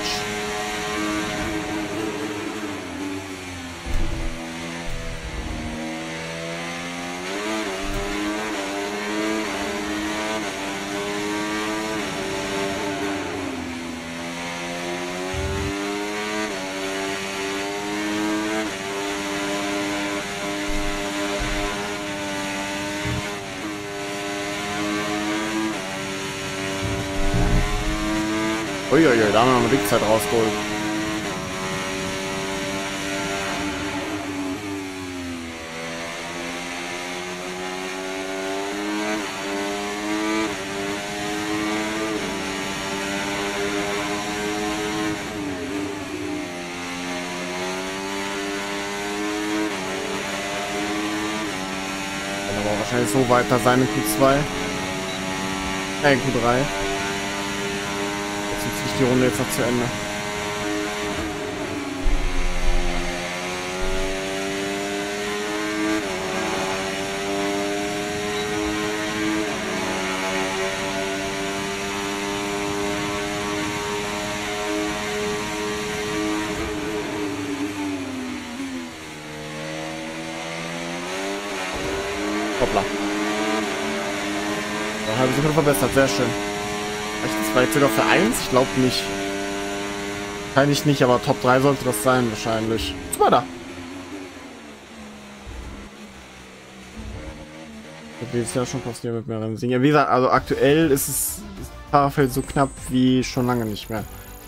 Uiuiui, da haben wir noch eine Wegzeit rausgeholt. Dann aber wahrscheinlich so weiter sein in Q zwei. Äh, Q drei. Die Runde jetzt noch zu Ende. Hoppla. Da habe ich mich verbessert, sehr schön. Vielleicht sogar für eins? Ich glaube nicht. Wahrscheinlich nicht, aber Top drei sollte das sein, wahrscheinlich. Jetzt war da. Das wird ja schon passieren mit mehreren Singen. Ja, wie gesagt, also aktuell ist es das Fahrerfeld so knapp wie schon lange nicht mehr.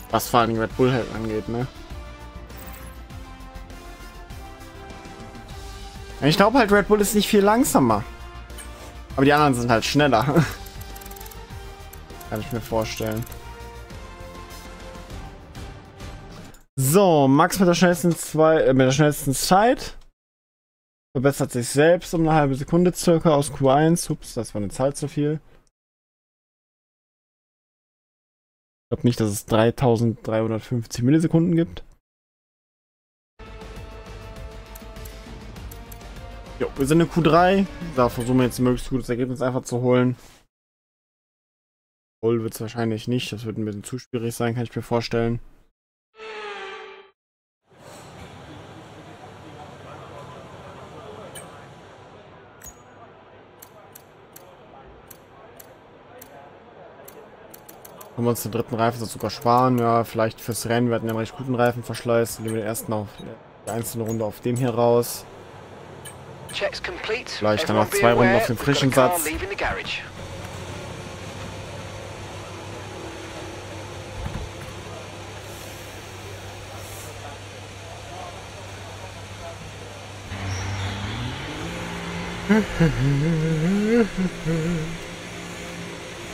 Was vor allem Red Bull halt angeht, ne? Ich glaube halt, Red Bull ist nicht viel langsamer. Aber die anderen sind halt schneller. Kann ich mir vorstellen. So, Max mit der schnellsten zwei, äh, mit der schnellsten Zeit. Verbessert sich selbst um eine halbe Sekunde circa aus Q eins. Ups, das war eine Zahl zu viel. Ich glaube nicht, dass es dreitausenddreihundertfünfzig Millisekunden gibt. Jo, wir sind in Q drei. Da versuchen wir jetzt ein möglichst gutes Ergebnis einfach zu holen. Wird es wahrscheinlich nicht, das wird ein bisschen zu schwierig sein, kann ich mir vorstellen. Können wir uns den dritten Reifen sogar sparen. Ja, vielleicht fürs Rennen. Wir hatten ja einen recht guten Reifenverschleiß. Nehmen wir den ersten auf die einzelne Runde auf dem hier raus. Vielleicht dann noch zwei Runden auf dem frischen Satz.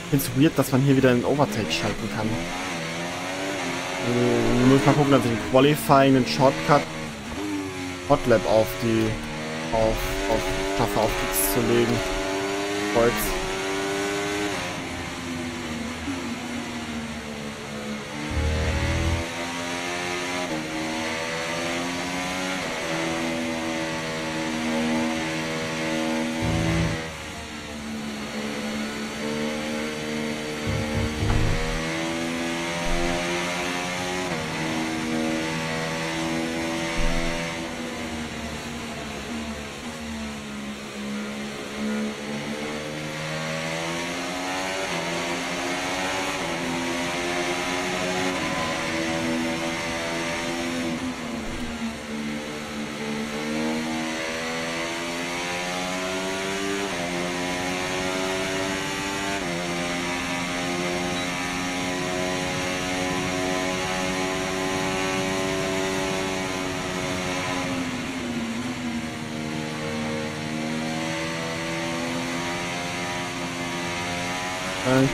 Ich finde es weird, dass man hier wieder einen Overtake schalten kann. Man muss mal gucken, dass ich im Qualifying einen Shortcut Hotlap auf die auf auf Schaffe auf X zu legen. Kreuz.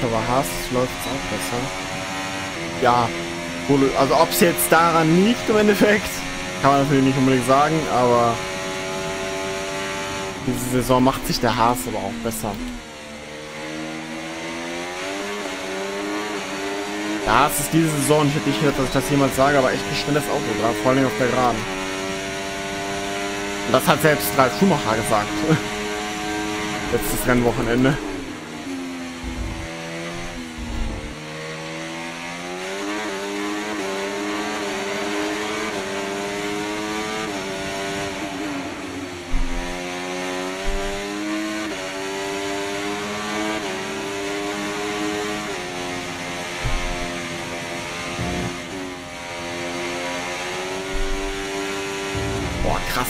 Aber Haas läuft es auch besser. Ja, also ob es jetzt daran liegt im Endeffekt, kann man natürlich nicht unbedingt sagen, aber diese Saison macht sich der Haas aber auch besser. Der Haas ist diese Saison, ich hätte nicht gedacht, dass ich das jemals sage, aber echt ein schnelles Auto, gerade vor allem auf der Geraden. Und das hat selbst Ralf Schumacher gesagt. Letztes Rennwochenende.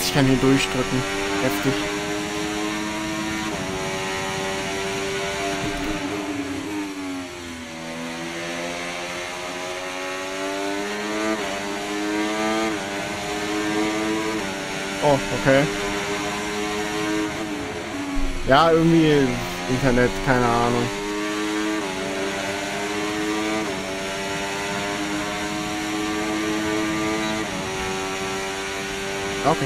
Ich kann hier durchdrücken. Heftig. Oh, okay. Ja, irgendwie im Internet, keine Ahnung. Okay.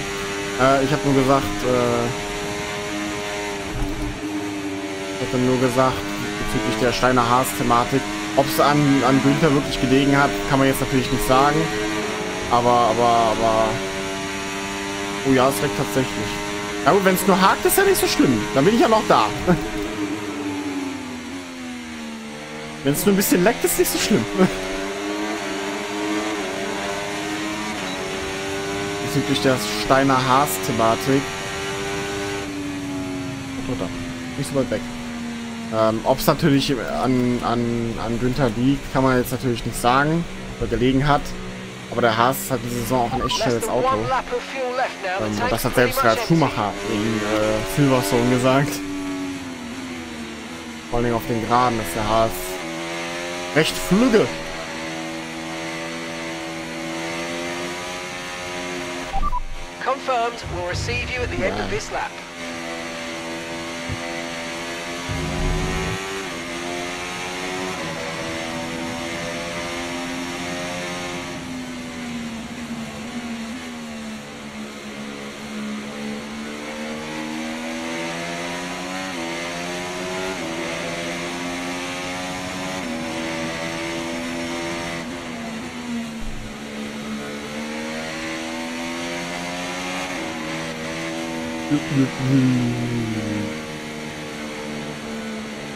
Äh, ich habe nur gesagt, äh, ich habe nur gesagt, bezüglich der Steiner-Haas-Thematik, ob es an, an Günther wirklich gelegen hat, kann man jetzt natürlich nicht sagen, aber, aber, aber, oh ja, es liegt tatsächlich. Ja gut, wenn es nur hakt, ist ja nicht so schlimm, dann bin ich ja noch da. Wenn es nur ein bisschen leckt, ist nicht so schlimm. Bezüglich der Steiner-Haas-Thematik. Nicht so weit weg. Ähm, Ob es natürlich an, an, an Günther liegt, kann man jetzt natürlich nicht sagen, oder gelegen hat. Aber der Haas hat diese Saison auch ein echt schnelles Auto. Ähm, und das hat selbst Ralf Schumacher in äh, Silverstone gesagt. Vor allem auf den Geraden ist der Haas recht flügge. Confirmed, we'll receive you at the end of this lap.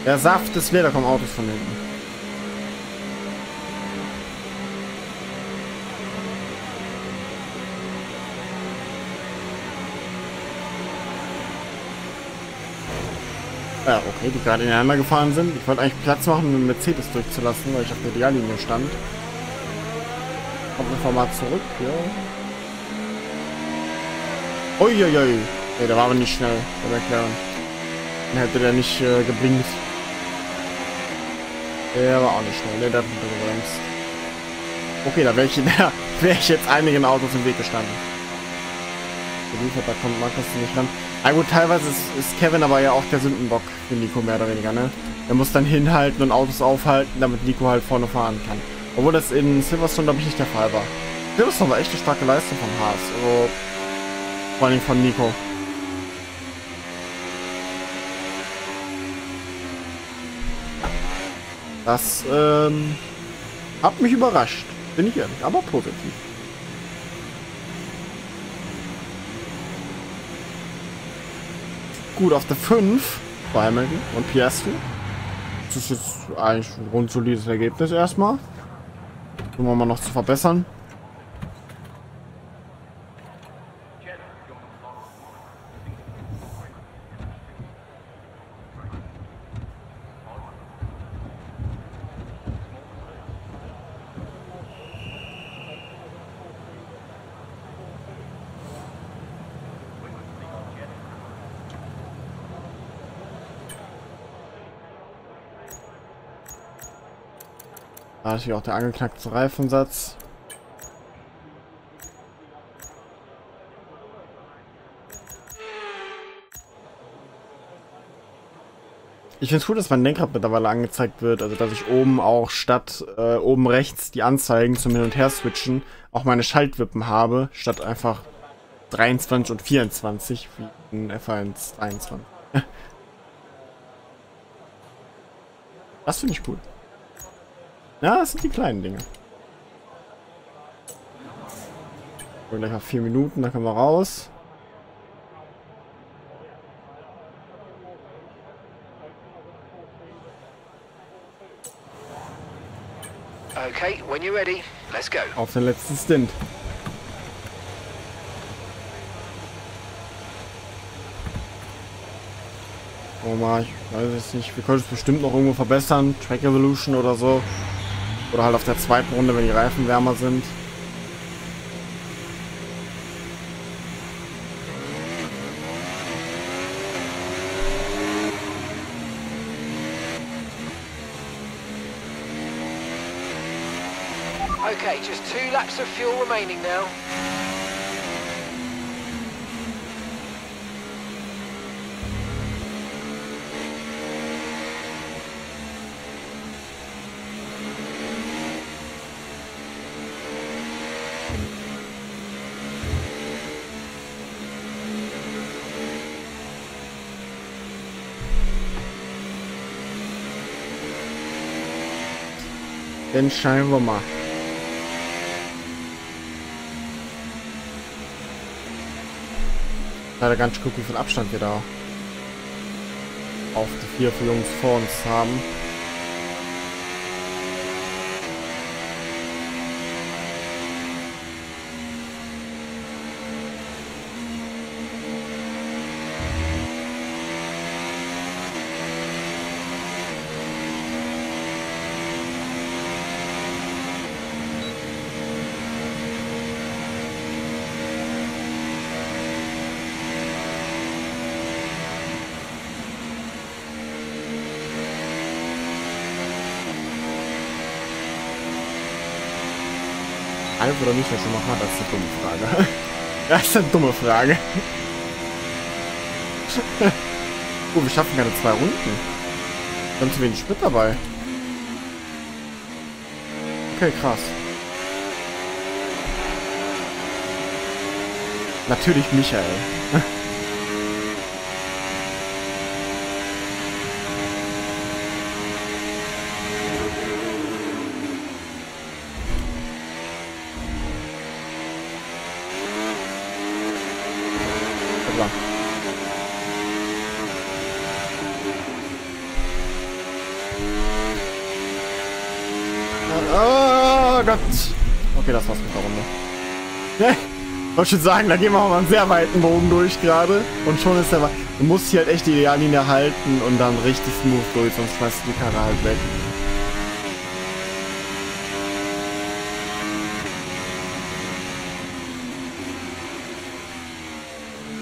Der Saft ist leer, da kommen Autos von hinten. Ja, okay, die gerade ineinander gefahren sind. Ich wollte eigentlich Platz machen, um Mercedes durchzulassen, weil ich auf der Ideallinie stand. Kommt einfach mal zurück, ja. Uiuiui. Ne, der war aber nicht schnell, der McLaren. Dann hätte der nicht äh, geblinkt. Der war auch nicht schnell, ne, der hat runtergebremst. Okay, da wäre ich, wär ich jetzt einigen Autos im Weg gestanden. Da kommt Markus nicht ran. Ah gut, teilweise ist, ist Kevin aber ja auch der Sündenbock für Nico, mehr oder weniger, ne? Er muss dann hinhalten und Autos aufhalten, damit Nico halt vorne fahren kann. Obwohl das in Silverstone, glaube ich, nicht der Fall war. Silverstone war echt eine starke Leistung von Haas. Also, vor allem von Nico. Das, ähm... hat mich überrascht. Bin ich ehrlich, aber positiv. Gut, auf der fünf bei Hamilton und Piastri. Das ist jetzt eigentlich ein grundsolides Ergebnis erstmal. Gucken wir mal noch zu verbessern. Natürlich auch der angeknackte Reifensatz. Ich finde es gut, dass mein Lenkrad mittlerweile angezeigt wird, also dass ich oben auch statt äh, oben rechts die Anzeigen zum Hin- und Her-Switchen auch meine Schaltwippen habe, statt einfach dreiundzwanzig und vierundzwanzig wie in F eins einundzwanzig. Das finde ich cool. Ja, das sind die kleinen Dinge. Und gleich noch vier Minuten, dann können wir raus. Okay, when you're ready, let's go. Auf den letzten Stint. Oh mal, ich weiß es nicht. Wir können es bestimmt noch irgendwo verbessern. Track Evolution oder so. Oder halt auf der zweiten Runde, wenn die Reifen wärmer sind. Okay, just two laps of fuel remaining now. Dann schauen wir mal. Leider ganz schön gucken, wie viel Abstand wir da auf die vier Jungs vor uns haben. Oder nicht, was Schumacher hat, das ist eine dumme Frage. Das ist eine dumme Frage. Oh, wir schaffen keine zwei Runden. Wir haben zu wenig Sprit dabei. Okay, krass. Natürlich Michael. Okay, das war's mit der Runde. Ich wollte schon sagen, da gehen wir auch mal einen sehr weiten Bogen durch gerade. Und schon ist der... Du musst hier halt echt die Ideallinie halten und dann richtig smooth durch, sonst schmeißt du die Karre halt weg.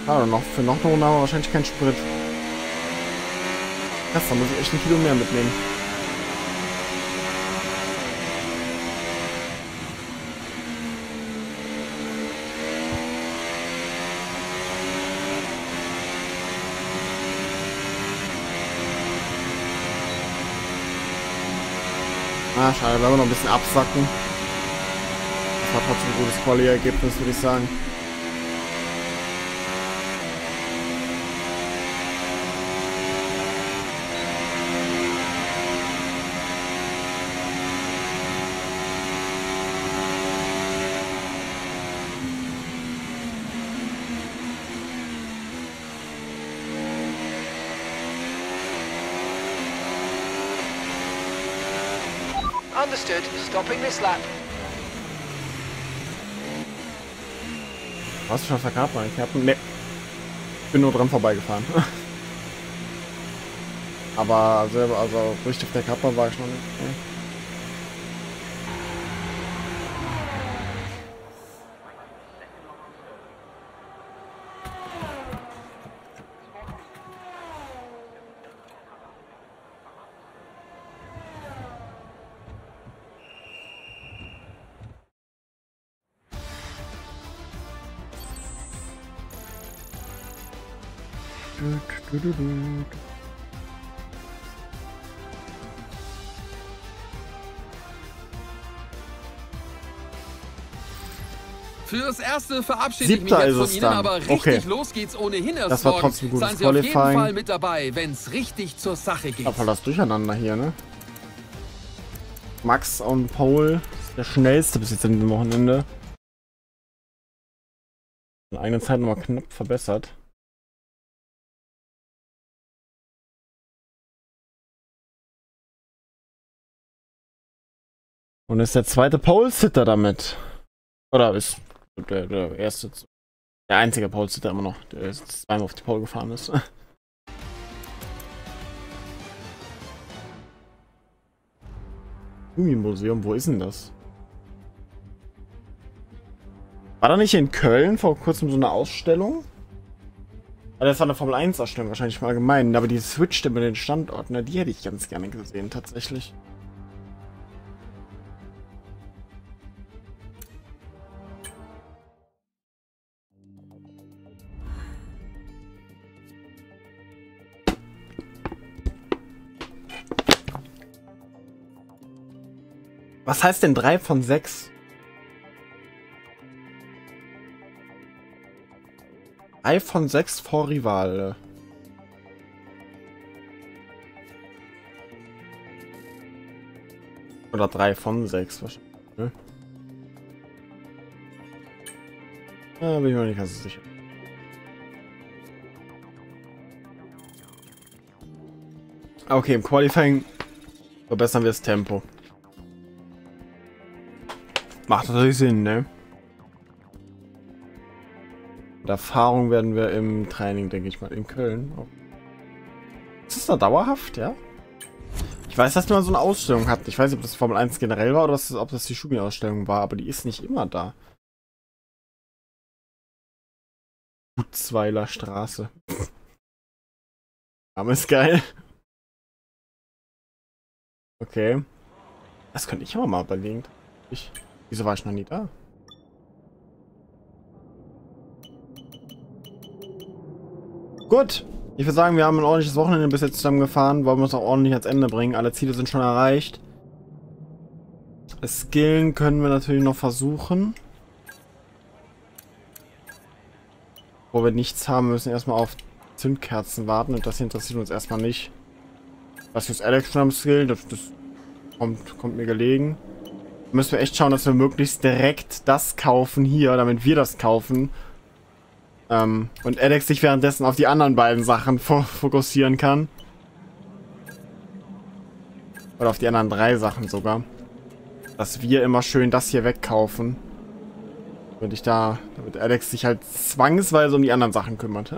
Ah, noch für noch eine Runde haben wir wahrscheinlich keinen Sprit. Krass, da muss ich echt ein Kilo mehr mitnehmen. Ah, schade, bleiben wir noch ein bisschen absacken. Das war trotzdem ein gutes Quali-Ergebnis, würde ich sagen. Understood. Stopping this lap. Warst du schon verkehrt, Mann? Ich hab... Ne. Ich bin nur dran vorbeigefahren. Aber selber, also richtig auf der Kappe war ich noch nicht. Ne? Fürs Erste verabschiede ich mich jetzt von Ihnen, aber richtig okay. Los geht's ohnehin erst das war trotzdem morgen. Seien Sie auf jeden Fall mit dabei, wenn's richtig zur Sache geht. Aber das Durcheinander hier, ne? Max on Pole, der schnellste bis jetzt an diesem Wochenende. Seine eigene Zeit nochmal knapp verbessert. Und ist der zweite Pole-Sitter damit. Oder ist der, der erste, der einzige Pole-Sitter immer noch, der jetzt zweimal auf die Pole gefahren ist. Gummimuseum, wo ist denn das? War da nicht in Köln vor kurzem so eine Ausstellung? Aber das war eine Formel eins Ausstellung wahrscheinlich mal allgemein, aber die switchte mit den Standorten, ne? Die hätte ich ganz gerne gesehen tatsächlich. Was heißt denn drei von sechs? drei von sechs vor Rivale. Oder drei von sechs wahrscheinlich. Ne? Da bin ich mir nicht ganz sicher. Okay, im Qualifying verbessern wir das Tempo. Macht natürlich Sinn, ne? Mit Erfahrung werden wir im Training, denke ich mal, in Köln. Oh. Ist das da dauerhaft, ja? Ich weiß, dass man so eine Ausstellung hat. Ich weiß nicht, ob das Formel eins generell war oder das, ob das die Schumi-Ausstellung war, aber die ist nicht immer da. Gutzweiler Straße. Name ist geil. Okay. Das könnte ich aber mal überlegen. Ich... Wieso war ich noch nie da? Gut, ich würde sagen, wir haben ein ordentliches Wochenende bis jetzt zusammengefahren, wollen wir uns auch ordentlich ans Ende bringen. Alle Ziele sind schon erreicht. Skillen können wir natürlich noch versuchen. Wo wir nichts haben, müssen erstmal auf Zündkerzen warten und das hier interessiert uns erstmal nicht. Das ist Alex schon am Skill, das, das kommt, kommt mir gelegen. Müssen wir echt schauen, dass wir möglichst direkt das kaufen hier, damit wir das kaufen. Ähm, und Alex sich währenddessen auf die anderen beiden Sachen fokussieren kann. Oder auf die anderen drei Sachen sogar. Dass wir immer schön das hier wegkaufen. Damit ich da, damit Alex sich halt zwangsweise um die anderen Sachen kümmert.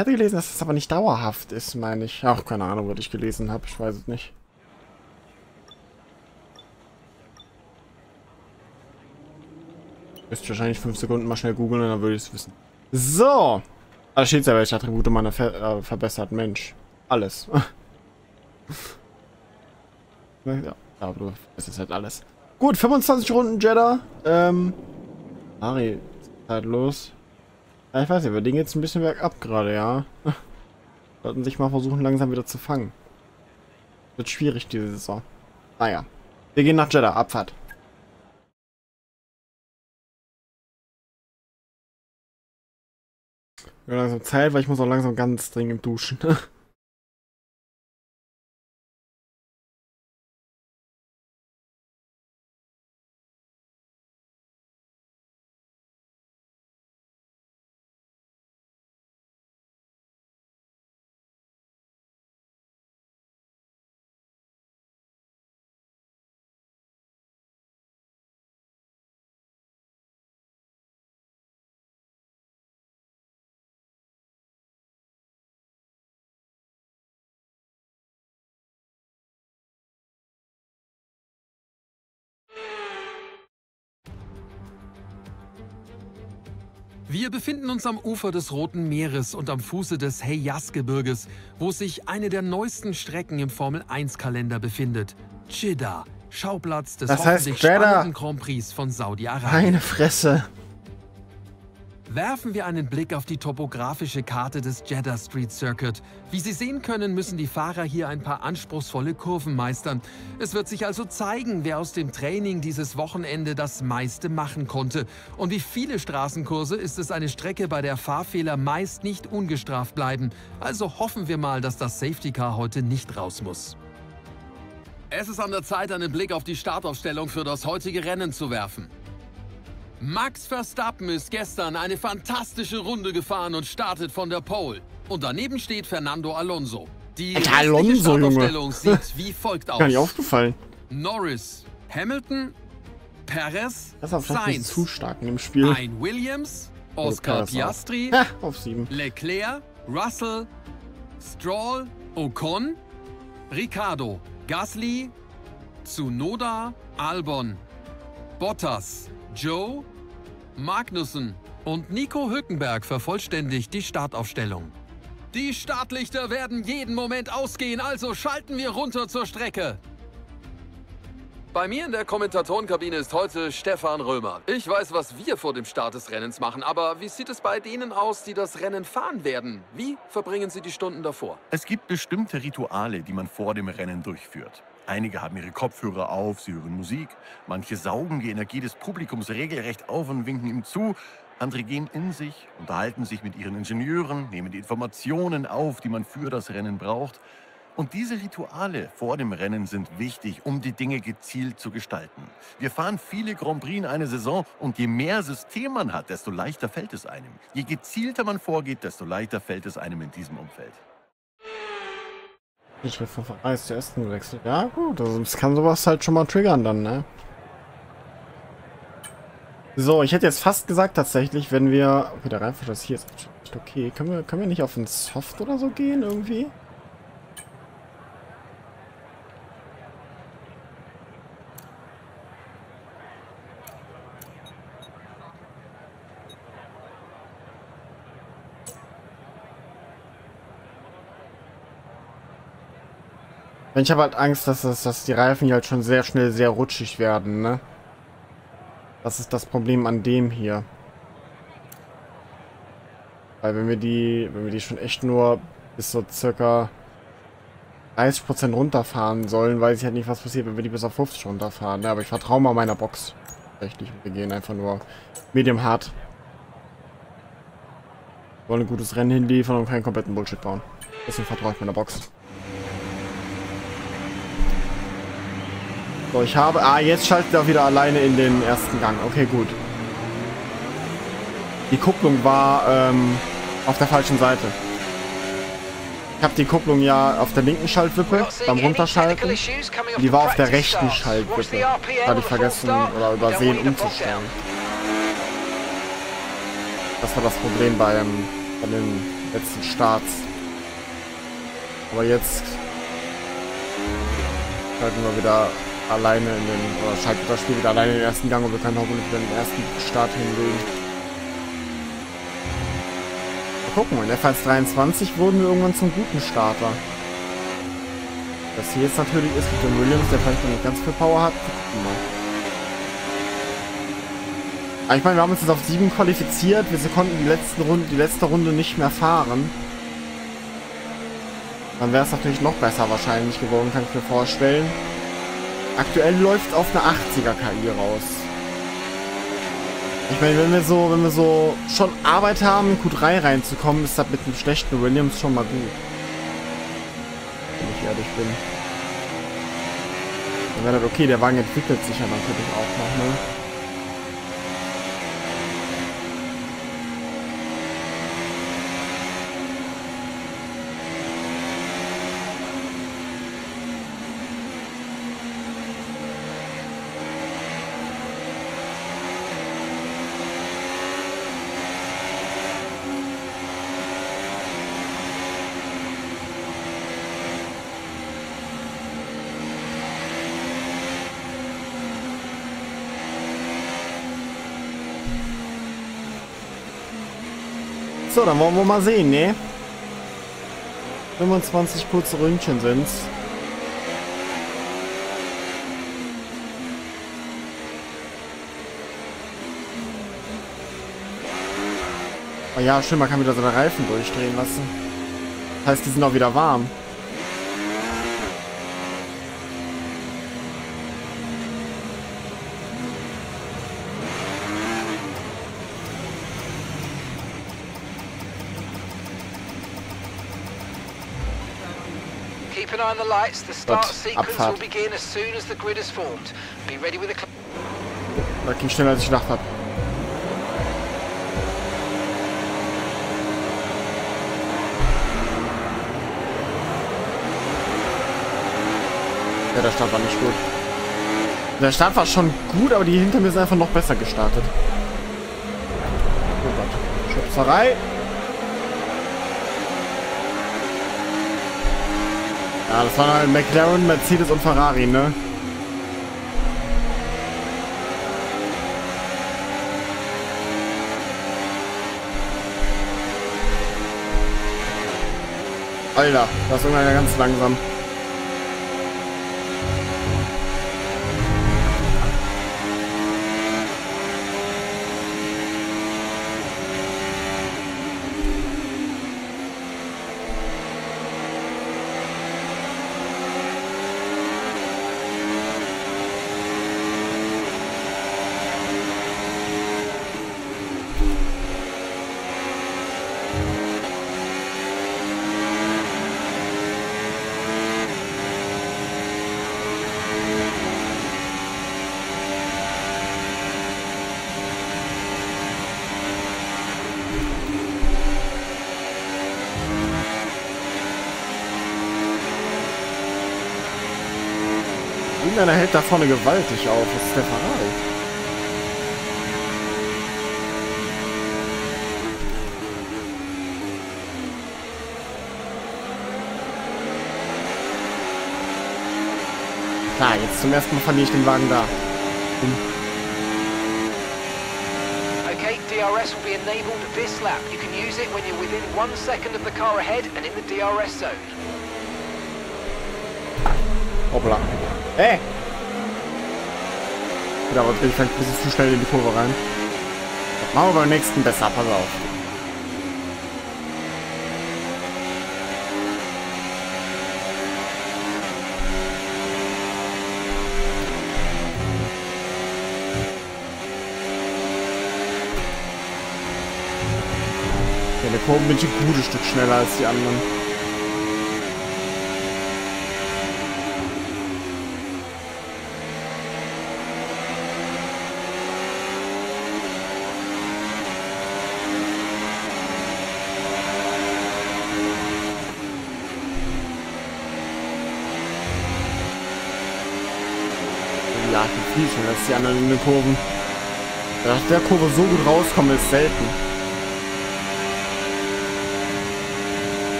hatte gelesen, dass das aber nicht dauerhaft ist, meine ich. Ach, keine Ahnung, was ich gelesen habe. Ich weiß es nicht. Müsste ich wahrscheinlich fünf Sekunden mal schnell googeln und dann würde ich es wissen. So. Da steht ja, welche Attribute man ver äh, verbessert. Mensch. Alles. Ja, aber du verbesserst halt alles. Gut, fünfundzwanzig Runden Jeddah. Ähm. Ari, halt los. Ja, ich weiß nicht, wir gehen jetzt ein bisschen bergab gerade, ja. Sollten sich mal versuchen, langsam wieder zu fangen. Wird schwierig diese Saison. Naja. Wir gehen nach Jeddah, Abfahrt. Ich habe langsam Zeit, weil ich muss auch langsam ganz dringend duschen. Wir befinden uns am Ufer des Roten Meeres und am Fuße des Hayas-Gebirges, wo sich eine der neuesten Strecken im Formel eins Kalender befindet. Jeddah, Schauplatz des hoffentlich spannenden Grand Prix von Saudi-Arabien. Meine Fresse. Werfen wir einen Blick auf die topografische Karte des Jeddah Street Circuit. Wie Sie sehen können, müssen die Fahrer hier ein paar anspruchsvolle Kurven meistern. Es wird sich also zeigen, wer aus dem Training dieses Wochenende das meiste machen konnte. Und wie viele Straßenkurse ist es eine Strecke, bei der Fahrfehler meist nicht ungestraft bleiben. Also hoffen wir mal, dass das Safety Car heute nicht raus muss. Es ist an der Zeit, einen Blick auf die Startaufstellung für das heutige Rennen zu werfen. Max Verstappen ist gestern eine fantastische Runde gefahren und startet von der Pole. Und daneben steht Fernando Alonso. Die Alonso, Startaufstellung sieht wie folgt aus. Gar nicht aufgefallen. Norris, Hamilton, Perez, das auf Sainz, zu starken im Spiel. Ein Williams, Oscar Piastri, ha, auf sieben. Leclerc, Russell, Stroll, Ocon, Ricciardo, Gasly, Tsunoda, Albon, Bottas, Joe, Magnussen und Nico Hülkenberg vervollständigt die Startaufstellung. Die Startlichter werden jeden Moment ausgehen, also schalten wir runter zur Strecke. Bei mir in der Kommentatorenkabine ist heute Stefan Römer. Ich weiß, was wir vor dem Start des Rennens machen, aber wie sieht es bei denen aus, die das Rennen fahren werden? Wie verbringen sie die Stunden davor? Es gibt bestimmte Rituale, die man vor dem Rennen durchführt. Einige haben ihre Kopfhörer auf, sie hören Musik. Manche saugen die Energie des Publikums regelrecht auf und winken ihm zu. Andere gehen in sich, unterhalten sich mit ihren Ingenieuren, nehmen die Informationen auf, die man für das Rennen braucht. Und diese Rituale vor dem Rennen sind wichtig, um die Dinge gezielt zu gestalten. Wir fahren viele Grand Prix in einer Saison und je mehr System man hat, desto leichter fällt es einem. Je gezielter man vorgeht, desto leichter fällt es einem in diesem Umfeld. Ich will von Eis zu Essen gewechselt. Ja gut, also das kann sowas halt schon mal triggern dann, ne? So, ich hätte jetzt fast gesagt tatsächlich, wenn wir... Okay, der Reifenverschluss hier ist nicht okay. Können wir, können wir nicht auf den Soft oder so gehen irgendwie? Ich habe halt Angst, dass, es, dass die Reifen hier halt schon sehr schnell sehr rutschig werden, ne? Das ist das Problem an dem hier. Weil wenn wir die, wenn wir die schon echt nur bis so circa dreißig Prozent runterfahren sollen, weiß ich halt nicht, was passiert, wenn wir die bis auf fünfzig runterfahren, ne? Aber ich vertraue mal meiner Box. Richtig, wir gehen einfach nur medium hard. Wir wollen ein gutes Rennen hinliefern und keinen kompletten Bullshit bauen. Deswegen vertraue ich meiner Box. So, ich habe... Ah, jetzt schaltet er wieder alleine in den ersten Gang. Okay, gut. Die Kupplung war ähm, auf der falschen Seite. Ich habe die Kupplung ja auf der linken Schaltwippe beim Runterschalten. Die war auf der rechten Schaltwippe. Da hatte ich vergessen oder übersehen umzustellen. Das war das Problem bei, ähm, bei den letzten Starts. Aber jetzt schalten wir wieder alleine in den, oder schaltet das Spiel wieder alleine in den ersten Gang und wir können hoffentlich wieder in den ersten Start hinlegen. Mal gucken, in F eins dreiundzwanzig wurden wir irgendwann zum guten Starter. Das hier jetzt natürlich ist mit dem Williams, der vielleicht noch nicht ganz viel Power hat. Gucken wir mal. Ich meine, wir haben uns jetzt auf sieben qualifiziert. Wir konnten die, letzten Runde, die letzte Runde nicht mehr fahren. Dann wäre es natürlich noch besser wahrscheinlich geworden, kann ich mir vorstellen. Aktuell läuft es auf eine achtziger K I raus. Ich meine, wenn wir so, wenn wir so schon Arbeit haben, in Q drei reinzukommen, ist das mit einem schlechten Williams schon mal gut. Wenn ich ehrlich bin. Dann wäre das okay, der Wagen entwickelt sich ja natürlich auch noch, ne? So, dann wollen wir mal sehen, ne? fünfundzwanzig kurze Ründchen sind's. Oh ja, schön, man kann wieder seine Reifen durchdrehen lassen. Das heißt, die sind auch wieder warm. Abfahrt. Da ging schneller, als ich gedacht habe. Ja, der Start war nicht gut. Der Start war schon gut, aber die hinter mir sind einfach noch besser gestartet. Oh Gott. Schubserei. Ja, das waren halt McLaren, Mercedes und Ferrari, ne? Alter, das ist irgendwann ganz langsam. Einer hält da vorne gewaltig auf. Das ist der Ferrari. Klar, jetzt zum ersten Mal verliere ich den Wagen da. Hm. Okay, D R S will be enabled this lap. You can use it when you're within one second of the car ahead and in the D R S zone. Hoppla. Ey! Ja, aber bin ich vielleicht ein bisschen zu schnell in die Kurve rein. Das machen wir beim nächsten besser, pass auf. Ja, in der Kurve bin ich ein gutes Stück schneller als die anderen. Dass die anderen in den Kurven. Dass der Kurve so gut rauskommen, ist selten.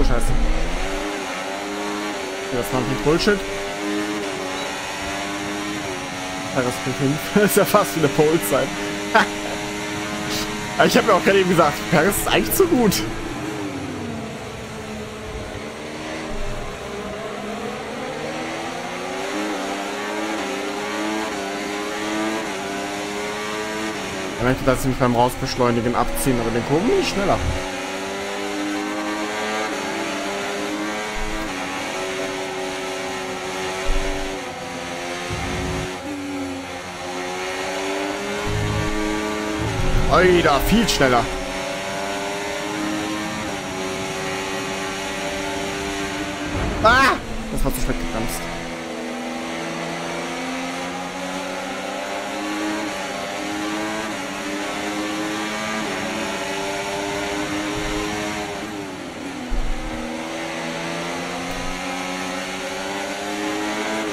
Oh, scheiße. Das war ein Bullshit. Das ist ja fast wie eine Pole-Zeit. Ich habe ja auch gerade eben gesagt, Perez ist eigentlich zu gut. Er möchte, dass ich mich beim Rausbeschleunigen abziehen, aber den Kurven bin ich schneller. Alter, viel schneller. Ah! Das war zu spät gebremst.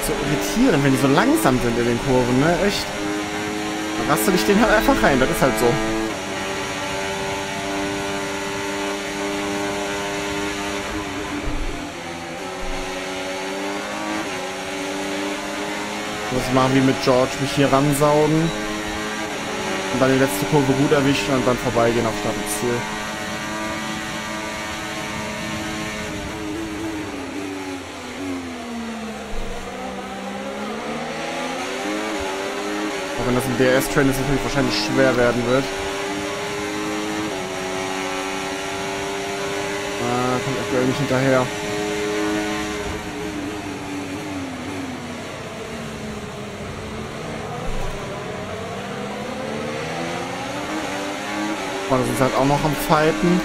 So irritierend, wenn die so langsam sind in den Kurven, ne? Echt? Raste dich den halt einfach rein, das ist halt so. Das machen wir mit George, mich hier ransaugen. Und dann die letzte Kurve gut erwischen und dann vorbeigehen auf Start und Ziel. Wenn das ein D R S-Train ist, natürlich wahrscheinlich schwer werden wird. Ah, kommt aktuell nicht hinterher. Vorne sind sie halt auch noch am Fighten.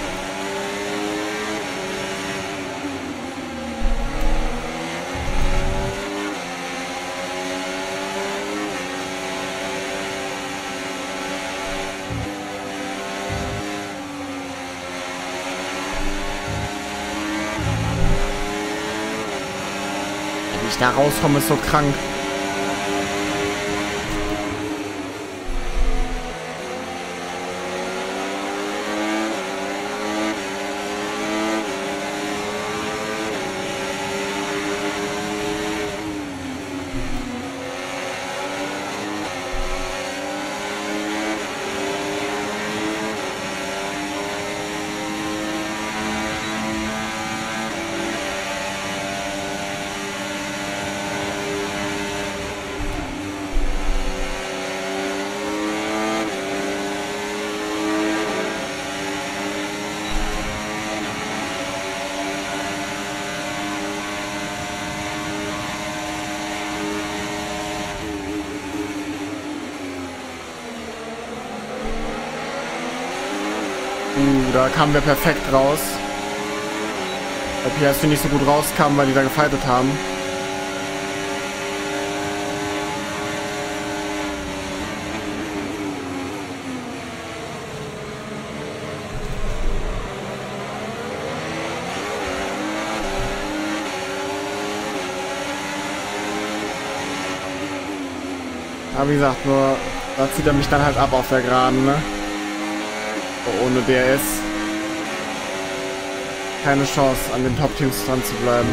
Da rauskommen ist so krank. Da kamen wir perfekt raus. Weil Piastri nicht so gut rauskamen, weil die da gefightet haben. Aber wie gesagt, nur da zieht er mich dann halt ab auf der Geraden, ne? Ohne D R S keine Chance, an den Top-Teams dran zu bleiben.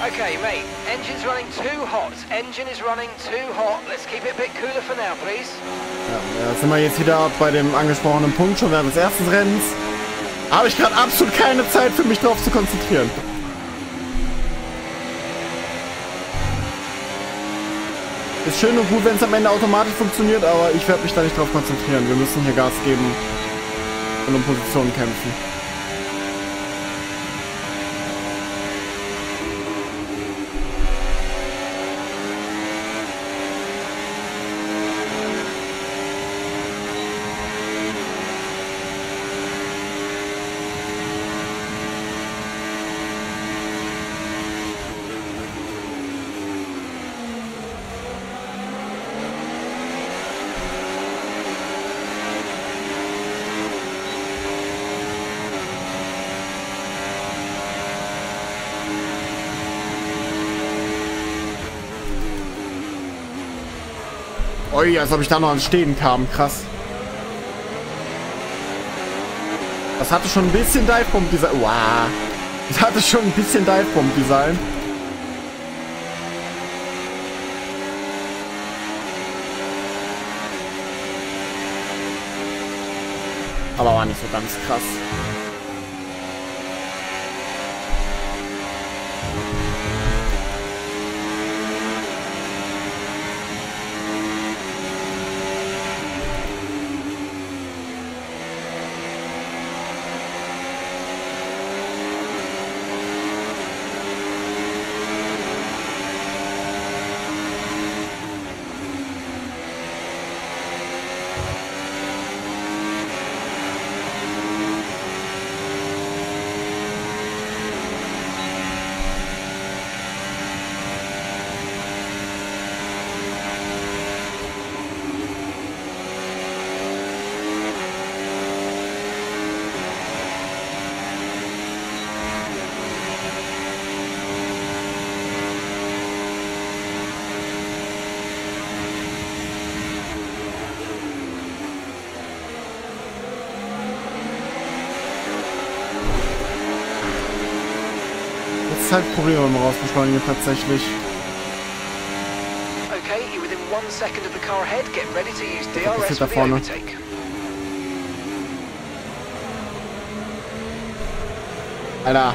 Okay, mate. Engine's running too hot. Engine is running too hot. Let's keep it a bit cooler for now, please. Ja, da sind wir jetzt wieder bei dem angesprochenen Punkt schon während des ersten Rennens. Habe ich gerade absolut keine Zeit für mich drauf zu konzentrieren. Ist schön und gut, wenn es am Ende automatisch funktioniert, aber ich werde mich da nicht drauf konzentrieren. Wir müssen hier Gas geben und um Positionen kämpfen. Ui, als ob ich da noch ans Stehen kam. Krass. Das hatte schon ein bisschen Divebomb-Design. Wow. Das hatte schon ein bisschen Divebomb-Design. Aber war nicht so ganz krass. Halt Probleme beim Rausbeschleunigen tatsächlich. Was passiert da vorne? Alter.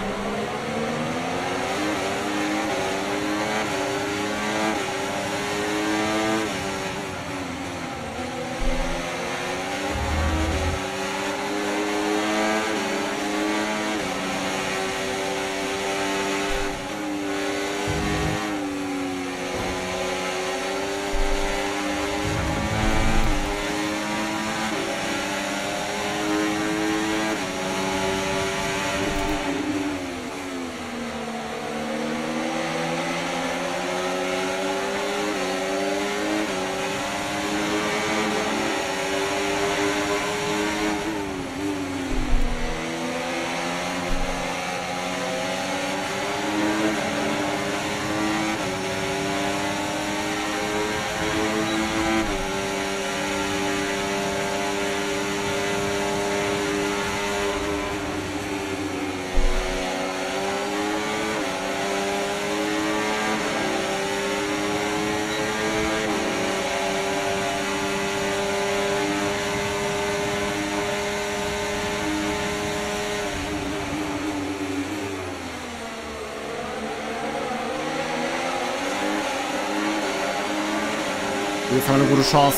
Jetzt haben wir eine gute Chance.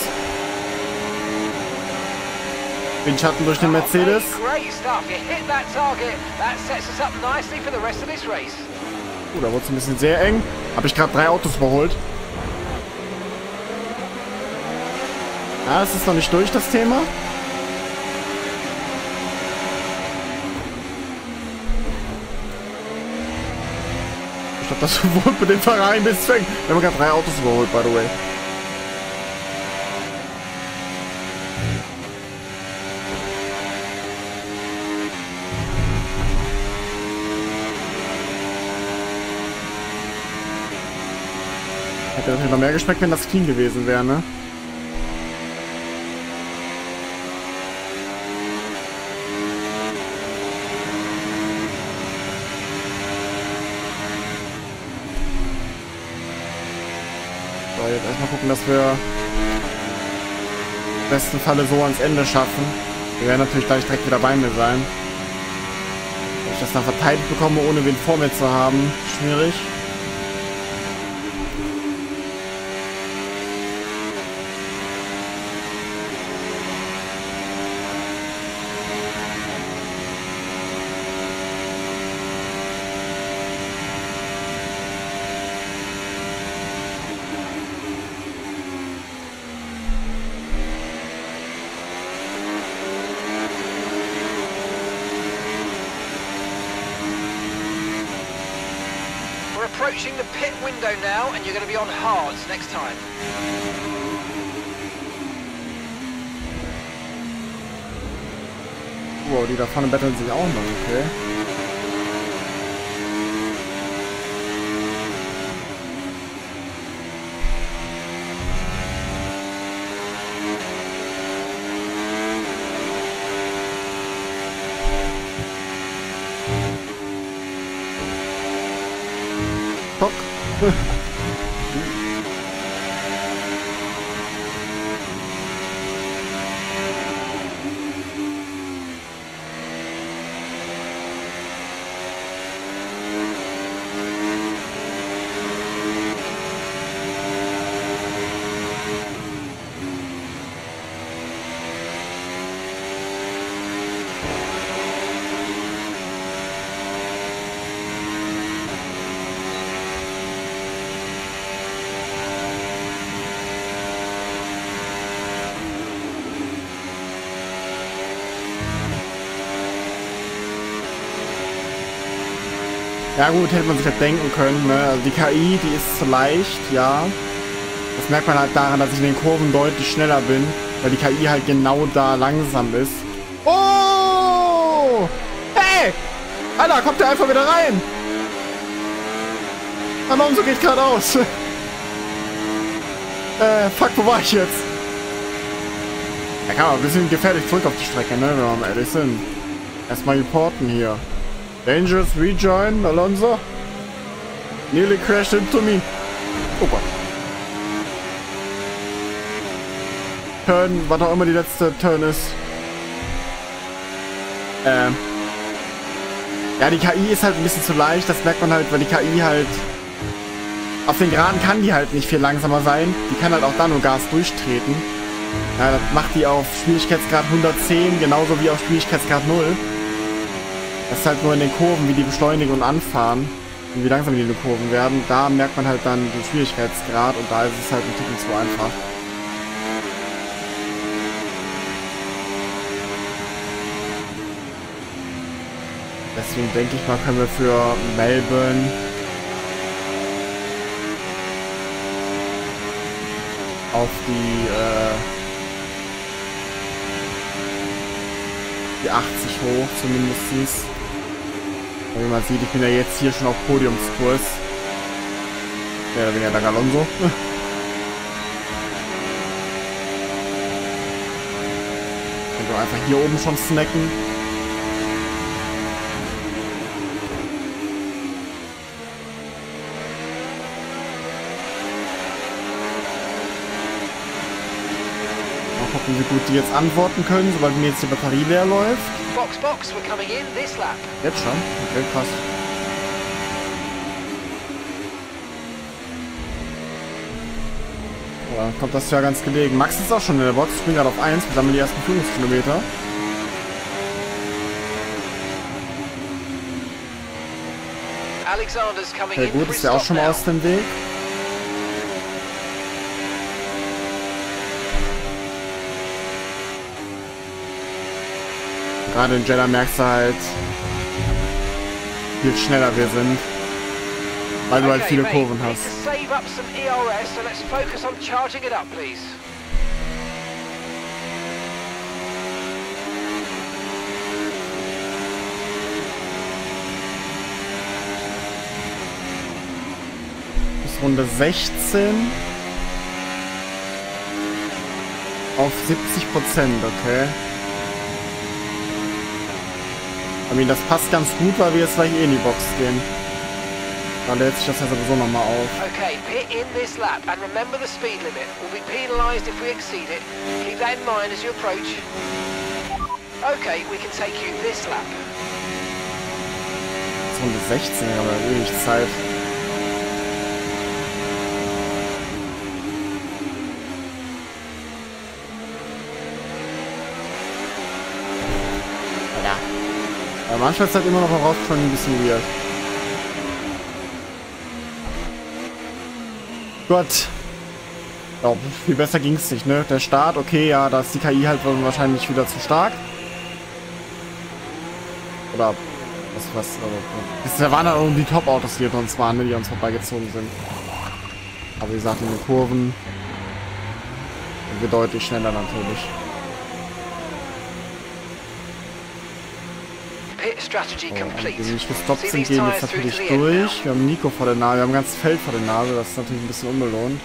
Windschatten durch den Mercedes. Oh, da wurde es ein bisschen sehr eng. Habe ich gerade drei Autos überholt. Ah, es ist noch nicht durch, das Thema. Ich glaube, das wurde mit dem Verein bis fängt. Wir haben gerade drei Autos überholt, by the way. Das hätte noch mehr geschmeckt, wenn das clean gewesen wäre, ne? So, jetzt erstmal gucken, dass wir im besten Falle so ans Ende schaffen. Wir werden natürlich gleich direkt wieder bei mir sein. Wenn ich das noch verteidigt bekomme, ohne wen vor mir zu haben, schwierig. Approaching the pit window now, and you're going to be on hards next time. Wow, die da vorne betteln sich auch noch, okay. Ja gut, hätte man sich halt denken können, ne? Also die K I, die ist zu leicht, ja. Das merkt man halt daran, dass ich in den Kurven deutlich schneller bin, weil die K I halt genau da langsam ist. Oh! Hey! Alter, kommt der einfach wieder rein! Alonso geht geradeaus! äh, fuck, wo war ich jetzt? Ja, kann man ein bisschen gefährlich zurück auf die Strecke, ne? Wenn wir mal ehrlich sind. Erstmal reporten hier. Dangerous rejoin, Alonso. Nearly crashed into me. Opa. Turn, was auch immer die letzte Turn ist. Ähm. Ja, die K I ist halt ein bisschen zu leicht. Das merkt man halt, weil die K I halt... Auf den Geraden kann die halt nicht viel langsamer sein. Die kann halt auch da nur Gas durchtreten. Ja, das macht die auf Schwierigkeitsgrad hundertzehn, genauso wie auf Schwierigkeitsgrad null. Das ist halt nur in den Kurven, wie die beschleunigen und anfahren und wie langsam die in den Kurven werden. Da merkt man halt dann den Schwierigkeitsgrad und da ist es halt ein Ticken zu einfach. Deswegen denke ich mal, können wir für Melbourne auf die, äh, die achtzig hoch zumindest. Wie man sieht, ich bin ja jetzt hier schon auf Podiumskurs. Mehr oder weniger dank Alonso. Können wir einfach hier oben schon snacken. Mal gucken, wie gut die jetzt antworten können, sobald mir jetzt die Batterie leer läuft. Box, box, we're coming in this lap. Jetzt schon? Okay, passt. Oh, dann kommt das ja ganz gelegen. Max ist auch schon in der Box. Ich bin gerade auf eins. Wir sammeln die ersten Führungskilometer. Okay, gut, ist ja auch schon mal aus dem Weg. Gerade in Jeddah merkst du halt, wie schneller wir sind, weil du halt viele Kurven hast. Bis Runde sechzehn. Auf siebzig Prozent, okay. Das passt ganz gut, weil wir jetzt gleich eh in die Box gehen. Da lädt sich das ja sowieso nochmal auf. Okay, pit in this lap and remember the speed limit. We'll be penalized if we exceed it. Keep that in mind as you approach. Okay, we can take you this lap. Runde sechzehn, aber wenig Zeit. Manchmal ist halt immer noch heraus schon ein bisschen weird. Gott. Ja, viel besser ging es nicht, ne? Der Start, okay, ja, da ist die K I halt wahrscheinlich wieder zu stark. Oder was, was, also, da waren halt auch die Top-Autos, die uns waren, ne, die uns vorbeigezogen sind. Aber wie gesagt, in den Kurven sind wir deutlich schneller natürlich. Oh, die nicht gestoppt sind, gehen jetzt natürlich durch. Wir haben Nico vor der Nase, wir haben ein ganzes Feld vor der Nase, das ist natürlich ein bisschen unbelohnt.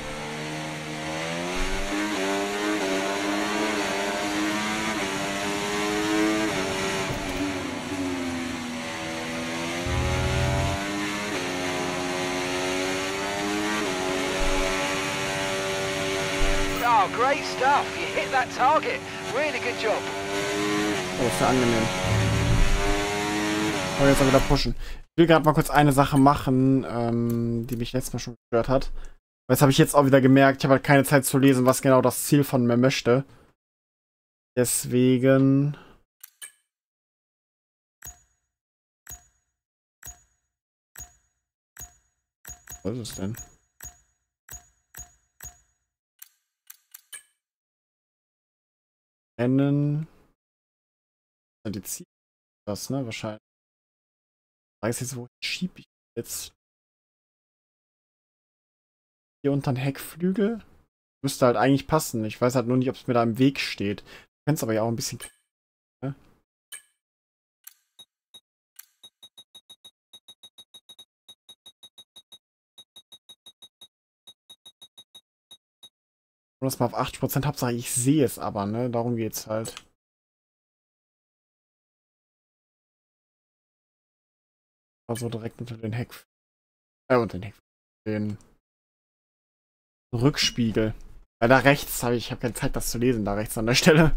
Wow, great stuff. You hit that target. Really good job. Oh, ist ja angenehm. Oh, jetzt soll wieder pushen. Ich will gerade mal kurz eine Sache machen, ähm, die mich letztes Mal schon gestört hat. Das habe ich jetzt auch wieder gemerkt. Ich habe halt keine Zeit zu lesen, was genau das Ziel von mir möchte. Deswegen... Was ist es denn? Rennen. Die Ziele. Das, ne? Wahrscheinlich. Ich weiß jetzt, wo schiebe ich jetzt? Hier unter den Heckflügel? Müsste halt eigentlich passen. Ich weiß halt nur nicht, ob es mir da im Weg steht. Du kannst aber ja auch ein bisschen... Ne? Ich das mal auf achtzig Prozent, Hauptsache ich sehe es aber, ne? Darum geht's halt. Also direkt unter den Heck... Äh, unter den Heck... Den... Rückspiegel. Ja, da rechts habe ich... Ich habe keine Zeit, das zu lesen. Da rechts an der Stelle.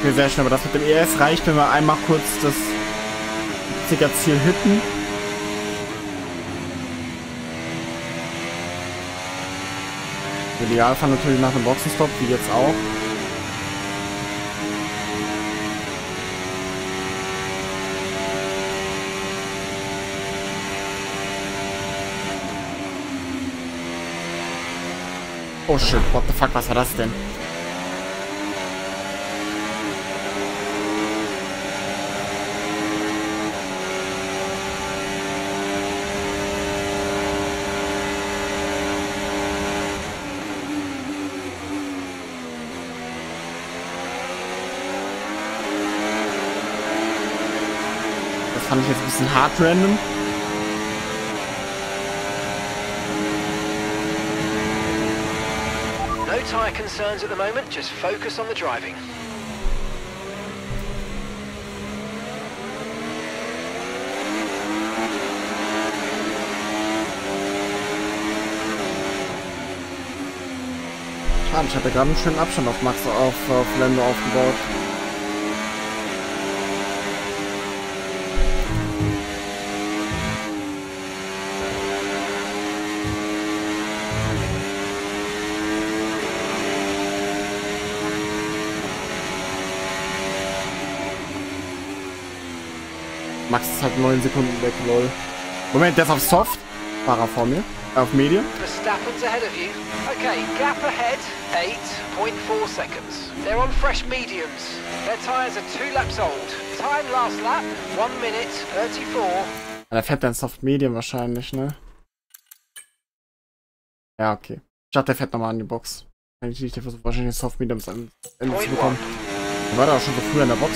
Okay, sehr schnell. Aber das mit dem E S reicht, wenn wir einmal kurz das... Ziel hitten. Ideal fahren natürlich nach einem Boxenstopp, wie jetzt auch. Oh shit, what the fuck, was war das denn? Fand ich jetzt ein bisschen hart random. No tire concerns at the moment, just focus on the driving. Schade, ich hatte gerade einen schönen Abstand auf Max auf, auf Lando aufgebaut. Max ist halt neun Sekunden weg, lol. Moment, der ist auf Soft. Fahrer vor mir. Äh, auf Medium. Verstappen's ahead of you. Okay, gap ahead, eight point four seconds. They're on fresh mediums. Their tires are two laps old. Time last lap, one minute thirty-four. Der fährt dann Soft Medium wahrscheinlich, ne? Ja, okay. Ich dachte, der fährt nochmal an die Box. Eigentlich, der versucht wahrscheinlich Soft Mediums an Ende zu bekommen. Der war da auch schon so früh an der Box.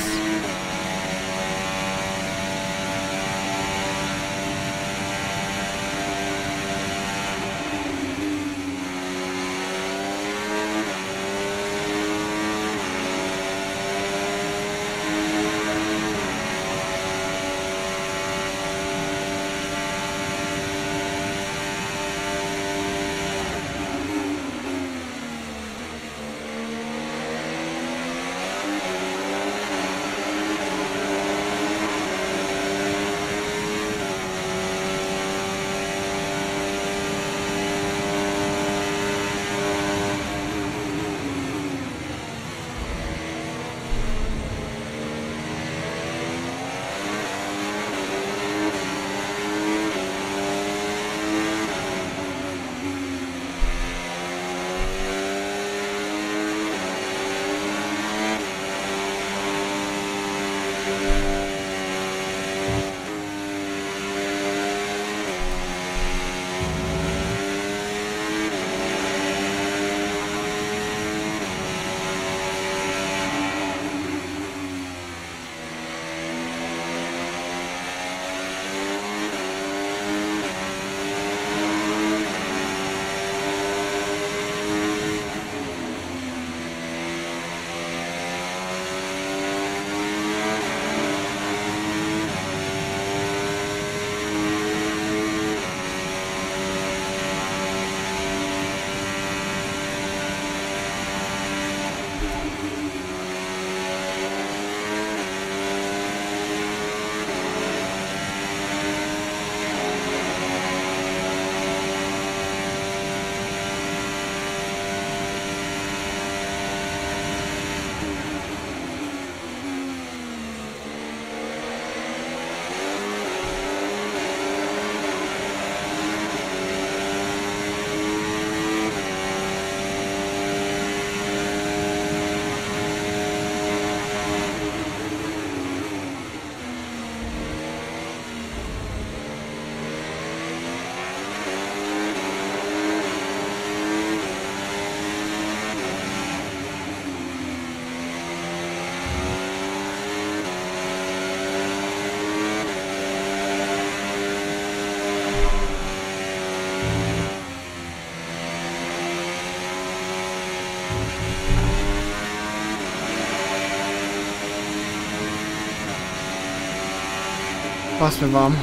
Was für warm.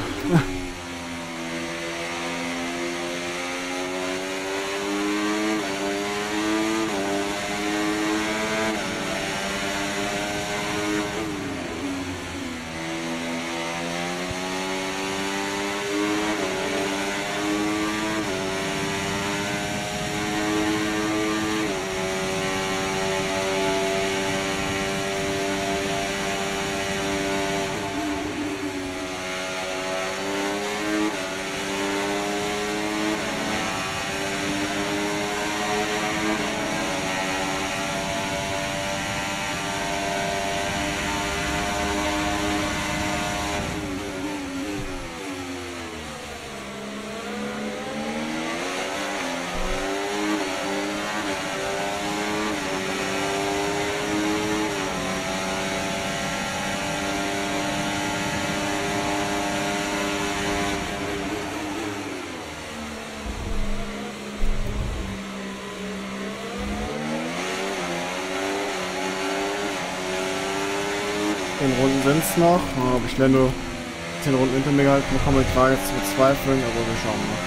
Runden sind es noch, ob ich Lando zehn Runden hinter mir gehalten bekomme, ich wage zu bezweifeln, aber wir schauen mal.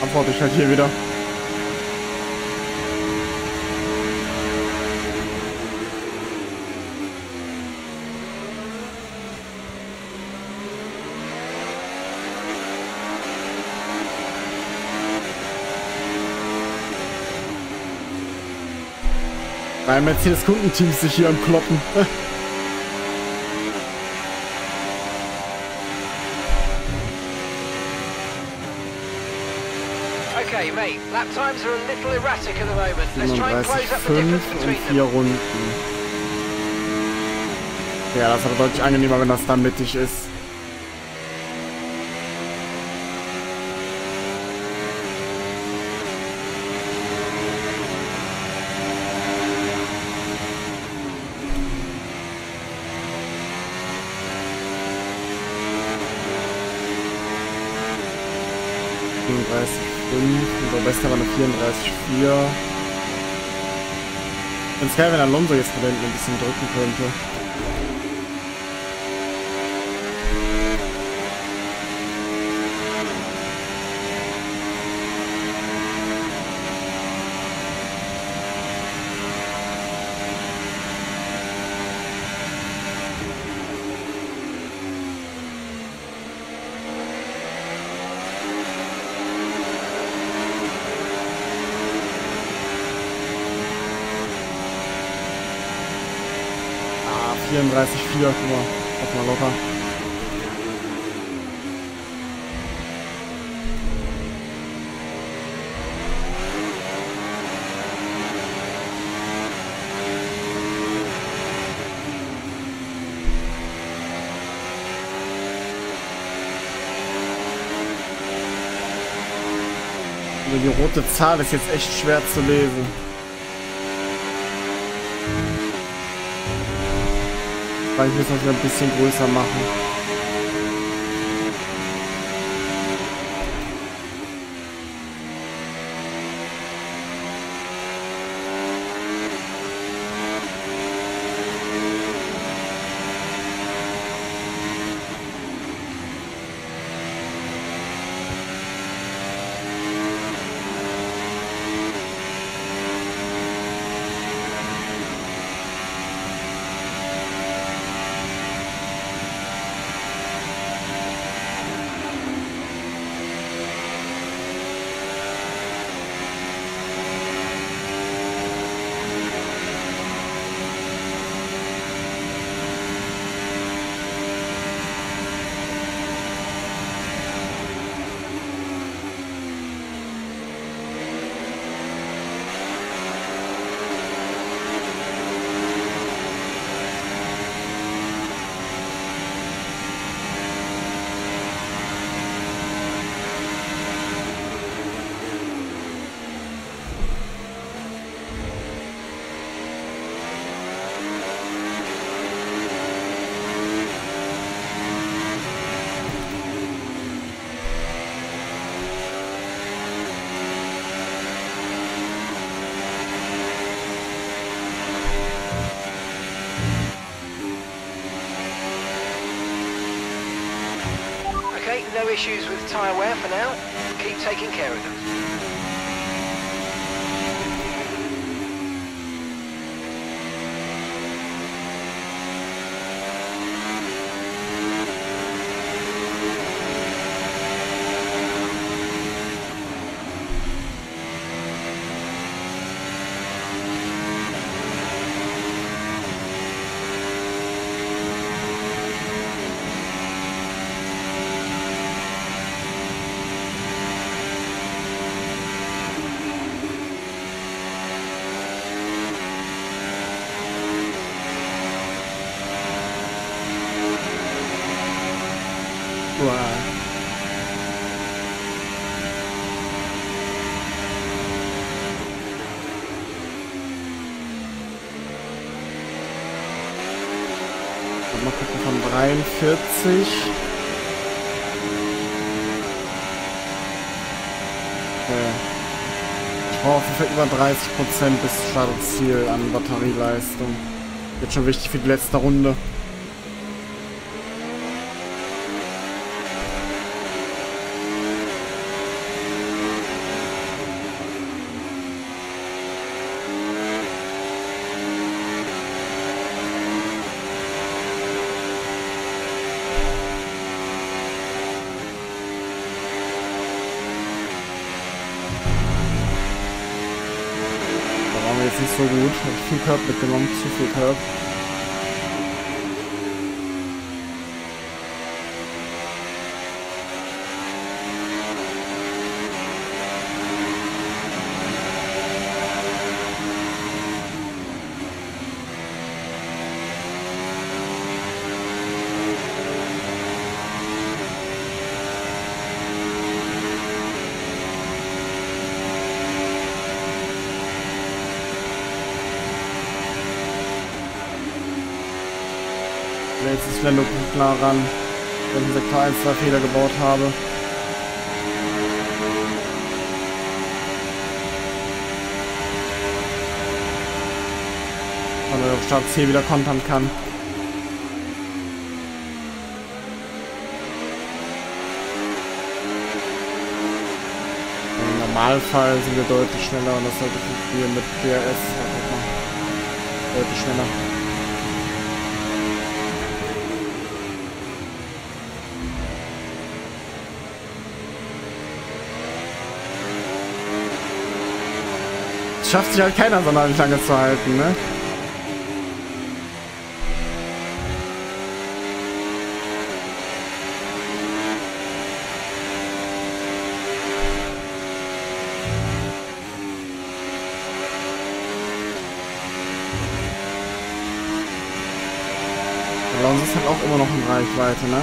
Antworte ich halt hier wieder. Weil Mercedes-Kundenteams sich hier ankloppen. Lap times are a little erratic at the moment. Let's try and close up the difference between vier Runden. Ja, das ist deutlich angenehmer, wenn das dann mittig ist. Unser bester war eine vierunddreißig vier. Ganz geil, wenn Alonso jetzt von hinten ein bisschen drücken könnte. vierunddreißig vier, guck mal locker. Also die rote Zahl ist jetzt echt schwer zu lesen. Weil ich muss das ein bisschen größer machen. okay, no issues with tyre wear for now. Keep taking care of them. Mal gucken, von dreiundvierzig. Okay. Ich brauche auf jeden Fall über dreißig Prozent bis Startziel an Batterieleistung. Jetzt schon wichtig für die letzte Runde. So gut, habe ich viel Curb mitgenommen, zu viel Curb. Jetzt ist Lando klar ran, wenn ich in Sektor eins zwei Fehler gebaut habe. Weil er auf Start C wieder kontern kann. Im Normalfall sind wir deutlich schneller und das sollte funktionieren mit P R S. Deutlich schneller. Schafft sich halt keiner, sondern nicht lange zu halten, ne? Alonso ist halt auch immer noch in Reichweite, ne?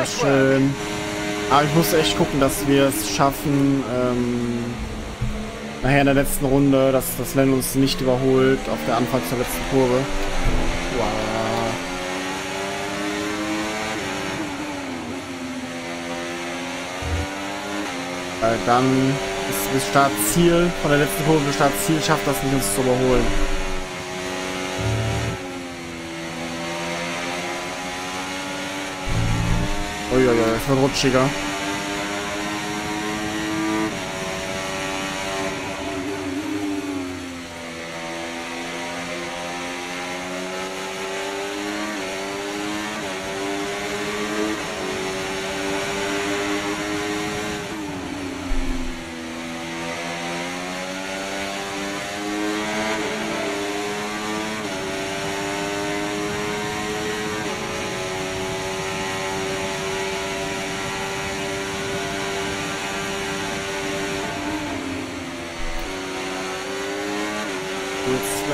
Das ist schön. Aber ich muss echt gucken, dass wir es schaffen, ähm, nachher in der letzten Runde, dass das Lando uns nicht überholt auf der Anfang zur letzten Kurve. Wow. Weil dann ist das Startziel, von der letzten Kurve bis Startziel schafft das nicht, uns zu überholen. Uiuiui, das wird rutschiger.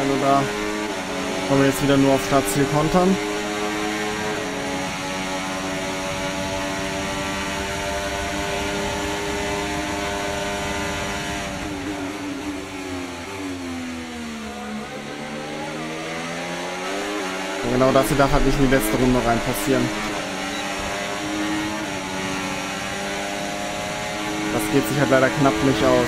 Also da kommen wir jetzt wieder nur auf Startziel kontern. Genau dafür darf halt nicht in die letzte Runde rein passieren. Das geht sich halt leider knapp nicht aus.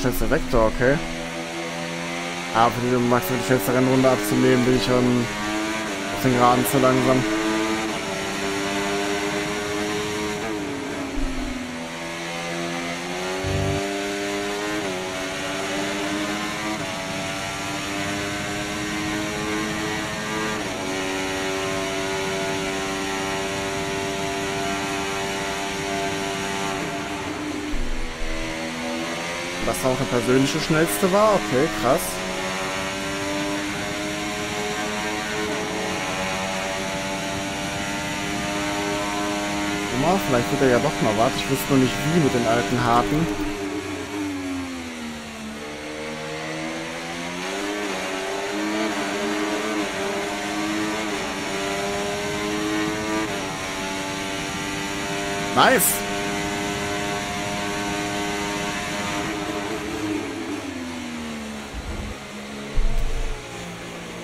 Schnellster Vektor, okay. Aber für den Max die schnellste Rennrunde abzunehmen, bin ich schon auf den Geraden zu langsam. Was auch der persönliche schnellste war, okay, krass. Mal, vielleicht wird er ja doch mal was. Ich wüsste nur nicht wie mit den alten Harten. Nice!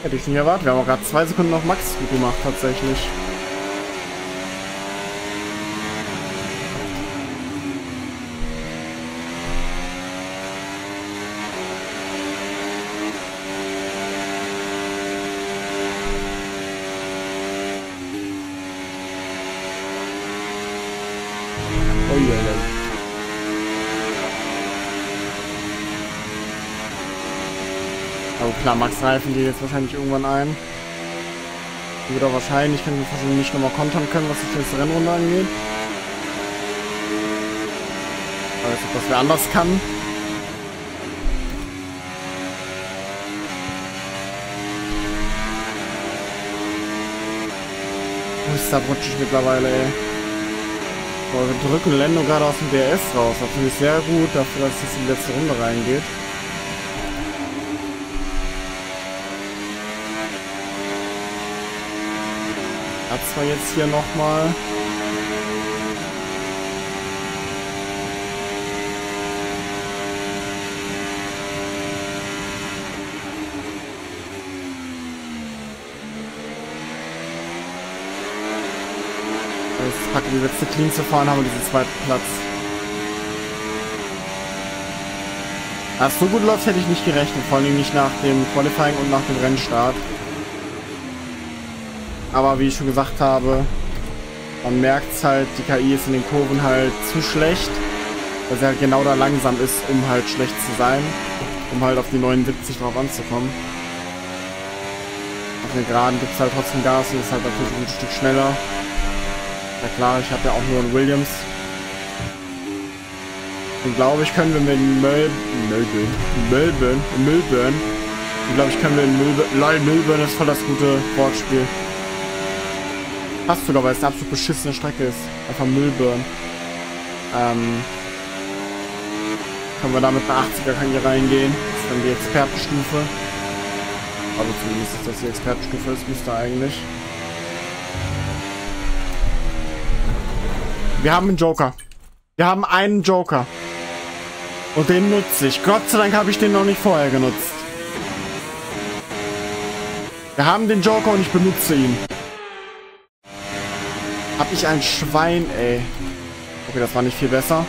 Hätte ich nicht erwartet. Wir haben auch gerade zwei Sekunden noch Max gut gemacht, tatsächlich. Oh yeah, yeah. Aber klar, Max Reifen geht jetzt wahrscheinlich irgendwann ein. Die wird auch wahrscheinlich, können wir wahrscheinlich nicht nochmal kontern können, was die schnellste Rennrunde angeht. Aber jetzt, ob das wer anders kann. Ist da rutschig mittlerweile, ey. Boah, wir drücken Lando gerade aus dem D R S raus. Das finde ich sehr gut, dafür, dass es in die letzte Runde reingeht. Das war jetzt hier nochmal. Jetzt packen wir die letzte Clean zu fahren, haben wir diesen zweiten Platz. Als so gut läuft, hätte ich nicht gerechnet, vor allem nicht nach dem Qualifying und nach dem Rennstart. Aber wie ich schon gesagt habe, man merkt es halt, die K I ist in den Kurven halt zu schlecht, weil sie halt genau da langsam ist, um halt schlecht zu sein, um halt auf die neunundsiebzig drauf anzukommen. Auf den Geraden gibt es halt trotzdem Gas und ist halt natürlich ein Stück schneller. Ja klar, ich habe ja auch nur einen Williams. Und glaube ich, können wir mit Melbourne, Melbourne, Melbourne, und glaube ich, können wir in Melbourne, lol, Melbourne ist voll das gute Wortspiel. Passt sogar, weil es eine absolut beschissene Strecke ist. Einfach Müllbirnen. Ähm. Können wir da mit einer achtziger kann hier reingehen. Das ist dann die Expertenstufe. Also zumindest ist das die Expertenstufe, das müsste eigentlich. Wir haben einen Joker. Wir haben einen Joker. Und den nutze ich. Gott sei Dank habe ich den noch nicht vorher genutzt. Wir haben den Joker und ich benutze ihn. Hab ich ein Schwein, ey. Okay, das war nicht viel besser.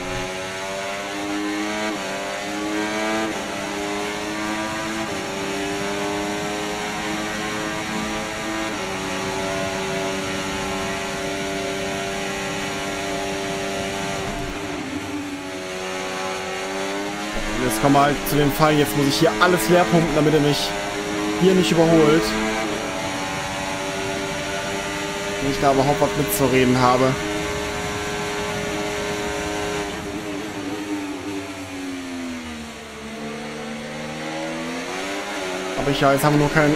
jetzt komm mal zu dem Fall. Jetzt muss ich hier alles leer pumpen, damit er mich hier nicht überholt. Wenn ich da überhaupt was mitzureden habe. Aber ich ja, jetzt haben wir noch keinen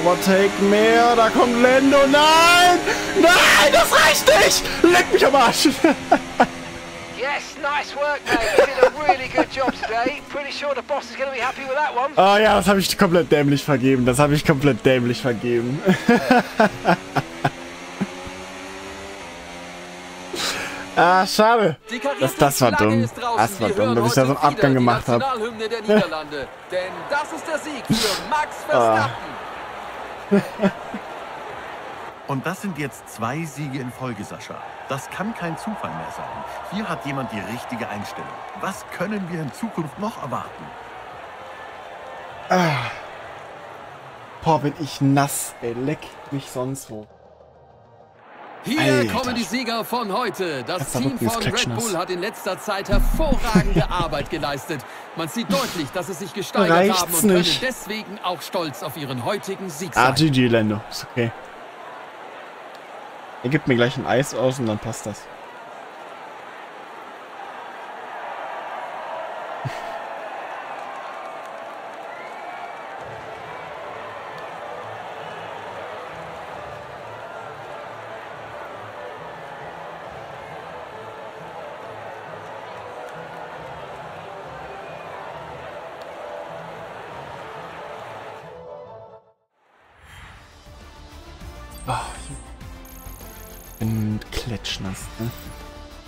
Overtake mehr. Da kommt Lando. Nein! Nein, das reicht nicht! Leck mich am Arsch! Yes, nice work, mate. You did a really good job today. Pretty sure the boss is going to be happy with that one. Ah ja, das habe ich komplett dämlich vergeben. Das habe ich komplett dämlich vergeben. Ah, schade. Das, das war dumm. Das war dumm, dass ich da so einen Abgang gemacht habe. Denn das ist der Sieg für Max Verstappen. Und das sind jetzt zwei Siege in Folge, Sascha. Das kann kein Zufall mehr sein. Hier hat jemand die richtige Einstellung. Was können wir in Zukunft noch erwarten? Ah. Boah, bin ich nass, ey. Leck mich sonst wo. Hier Alter. Kommen die Sieger von heute. Das Team von Red Bull hat in letzter Zeit hervorragende Arbeit geleistet. Man sieht deutlich, dass es sich gesteigert Reicht's haben und nicht. Können deswegen auch stolz auf ihren heutigen Sieg sein. Ah, G G, Lando. Ist okay. Er gibt mir gleich ein Eis aus und dann passt das.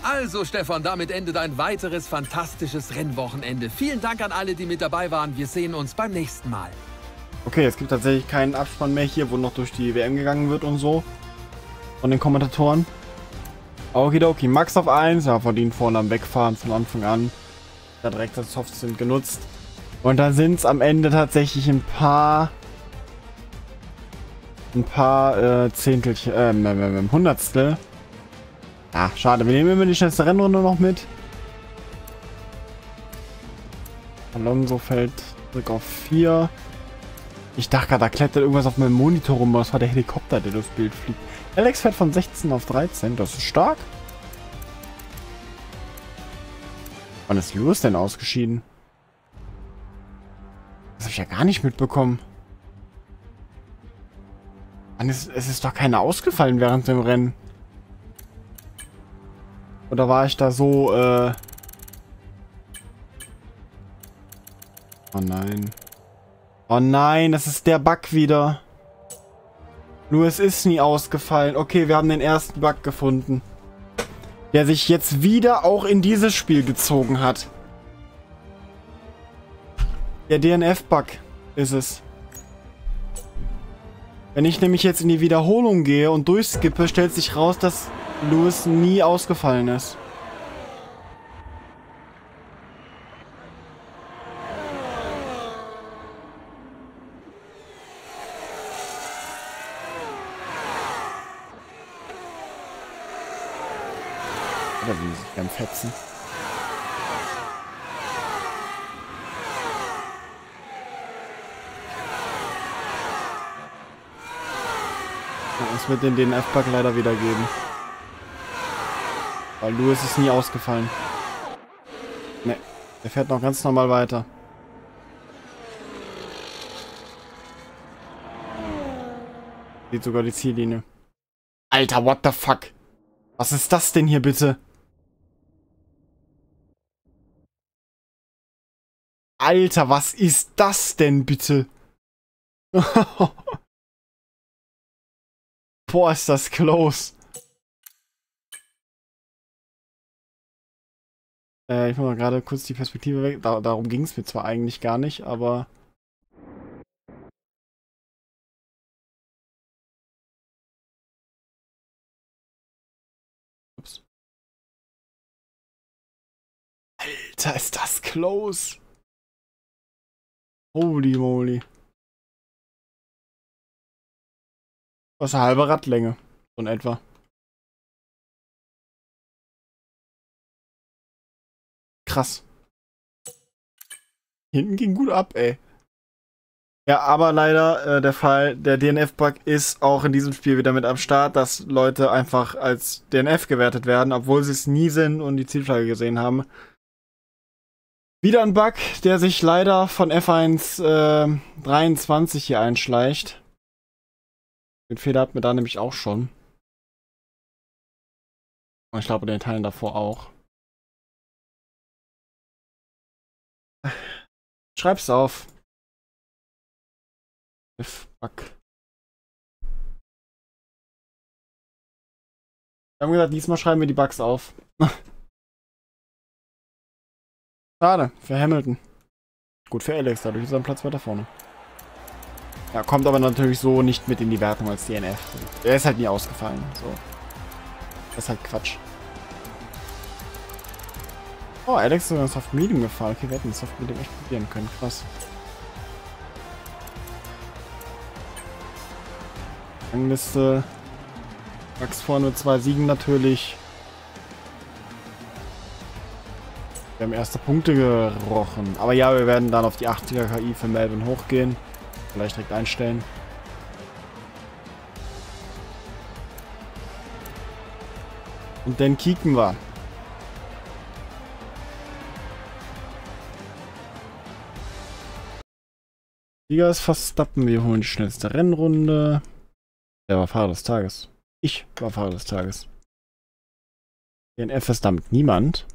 Also Stefan, damit endet ein weiteres fantastisches Rennwochenende. Vielen Dank an alle, die mit dabei waren. Wir sehen uns beim nächsten Mal. Okay, es gibt tatsächlich keinen Abspann mehr hier, wo noch durch die W M gegangen wird und so. Von den Kommentatoren. Okidoki, Max auf eins. Ja, verdient vorne am Wegfahren von Anfang an. Da direkt das Softstint genutzt. Und da sind es am Ende tatsächlich ein paar... Ein paar äh, Zehntelchen... Äh, ein Hundertstel. Ah, schade. Wir nehmen immer die schnellste Rennrunde noch mit. Alonso fällt zurück auf vier. Ich dachte gerade, da klettert irgendwas auf meinem Monitor rum. Das war der Helikopter, der durchs Bild fliegt. Alex fährt von sechzehn auf dreizehn. Das ist stark. Wann ist Lewis denn ausgeschieden? Das habe ich ja gar nicht mitbekommen. Mann, es, es ist doch keiner ausgefallen während dem Rennen. Oder war ich da so, äh... Oh nein. Oh nein, das ist der Bug wieder. Lewis ist nie ausgefallen. Okay, wir haben den ersten Bug gefunden. Der sich jetzt wieder auch in dieses Spiel gezogen hat. Der D N F-Bug ist es. Wenn ich nämlich jetzt in die Wiederholung gehe und durchskippe, stellt sich raus, dass... Lewis nie ausgefallen ist. Oder wie sich am Fetzen. Ja, es wird den D N F-Bug leider wieder geben. Weil Lewis ist nie ausgefallen. Ne, der fährt noch ganz normal weiter. Sieht sogar die Ziellinie. Alter, what the fuck? Was ist das denn hier bitte? Alter, was ist das denn bitte? Boah, ist das close. Ich muss mal gerade kurz die Perspektive weg. Da, darum ging es mir zwar eigentlich gar nicht, aber... Ups. Alter, ist das close! Holy moly. Was eine halbe Radlänge. So in etwa. Krass. Hinten ging gut ab, ey. Ja, aber leider äh, der Fall, der D N F-Bug ist auch in diesem Spiel wieder mit am Start, dass Leute einfach als D N F gewertet werden, obwohl sie es nie sind und die Zielflagge gesehen haben. Wieder ein Bug, der sich leider von F eins äh, dreiundzwanzig hier einschleicht. Den Fehler hatten wir da nämlich auch schon. Und ich glaube, den Teilen davor auch. Schreib's auf. F-Bug. Wir haben gesagt, diesmal schreiben wir die Bugs auf. Schade, für Hamilton. Gut für Alex, dadurch ist er am Platz weiter vorne. Ja, kommt aber natürlich so nicht mit in die Wertung als D N F. Er ist halt nie ausgefallen. So. Das ist halt Quatsch. Oh, Alex ist in Soft Medium gefahren. Okay, wir hätten Soft Medium echt probieren können. Krass. Rangliste. Max vorne mit zwei Siegen natürlich. Wir haben erste Punkte gerochen. Aber ja, wir werden dann auf die achtziger K I für Melbourne hochgehen. Vielleicht direkt einstellen. Und dann kicken wir. Sieger ist Verstappen. Wir holen die schnellste Rennrunde. Der war Fahrer des Tages. Ich war Fahrer des Tages. D N F ist damit niemand.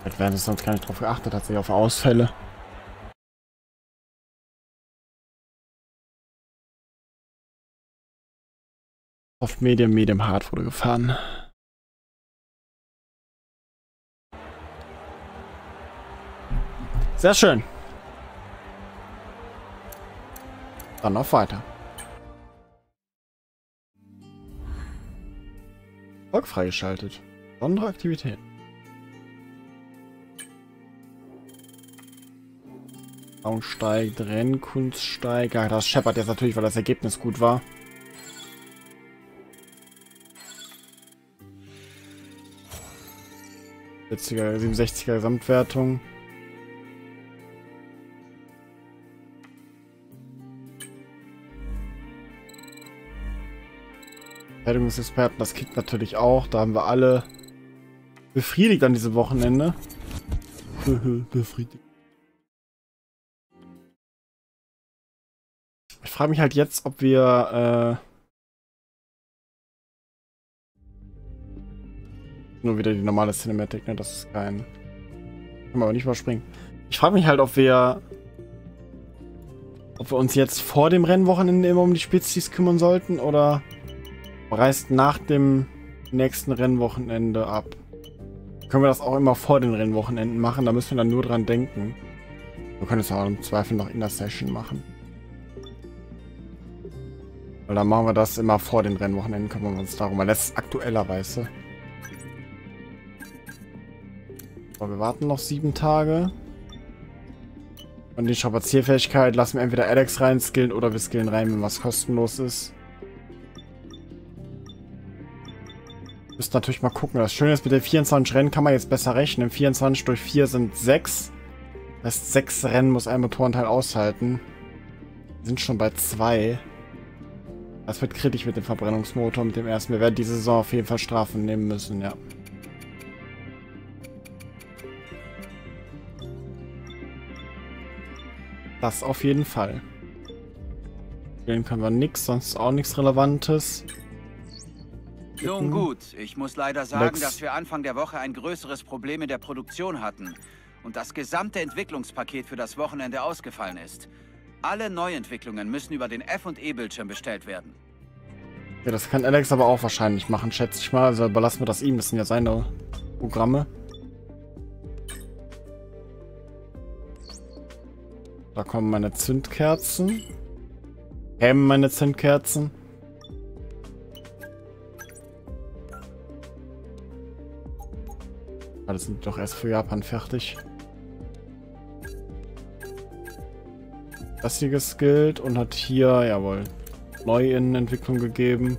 Vielleicht werden sie sonst gar nicht drauf geachtet, hat sich auf Ausfälle. Soft Medium, Medium Hard wurde gefahren. Sehr schön. Dann noch weiter. Erfolg freigeschaltet. Besondere Aktivität. Steigt, Rennkunststeig. Ja, das scheppert jetzt natürlich, weil das Ergebnis gut war. sechziger, siebenundsechziger Gesamtwertung. Wertungsexperten, das kickt natürlich auch. Da haben wir alle befriedigt an diesem Wochenende. Befriedigt. Ich frage mich halt jetzt, ob wir äh, nur wieder die normale Cinematic, ne? Das ist kein... Können wir aber nicht überspringen. Ich frage mich halt, ob wir ob wir uns jetzt vor dem Rennwochenende immer um die Spezies kümmern sollten oder reist nach dem nächsten Rennwochenende ab. Können wir das auch immer vor den Rennwochenenden machen? Da müssen wir dann nur dran denken. Wir können es auch im Zweifel noch in der Session machen. Weil dann machen wir das immer vor den Rennwochenenden, kümmern wir uns darum, weil das ist aktueller, weißt du. Aber wir warten noch sieben Tage. Und die Strapazierfähigkeit lassen wir entweder Alex reinskillen oder wir skillen rein, wenn was kostenlos ist. Wir müssen natürlich mal gucken. Das Schöne ist, mit den vierundzwanzig Rennen kann man jetzt besser rechnen. vierundzwanzig durch vier sind sechs. Das heißt, sechs Rennen muss ein Motorenteil aushalten. Wir sind schon bei zwei. Das wird kritisch mit dem Verbrennungsmotor, mit dem ersten. Wir werden diese Saison auf jeden Fall Strafen nehmen müssen, ja. Das auf jeden Fall. Spielen können wir nichts, sonst auch nichts Relevantes. Nun gut, ich muss leider sagen, Lex. dass wir Anfang der Woche ein größeres Problem in der Produktion hatten und das gesamte Entwicklungspaket für das Wochenende ausgefallen ist. Alle Neuentwicklungen müssen über den F und E-Bildschirm bestellt werden. Ja, das kann Alex aber auch wahrscheinlich machen, schätze ich mal. Also überlassen wir das ihm, das sind ja seine Programme. Da kommen meine Zündkerzen. Kämen meine Zündkerzen. Alle sind doch erst für Japan fertig. Das hier geskillt und hat hier, jawohl, neu in Entwicklung gegeben.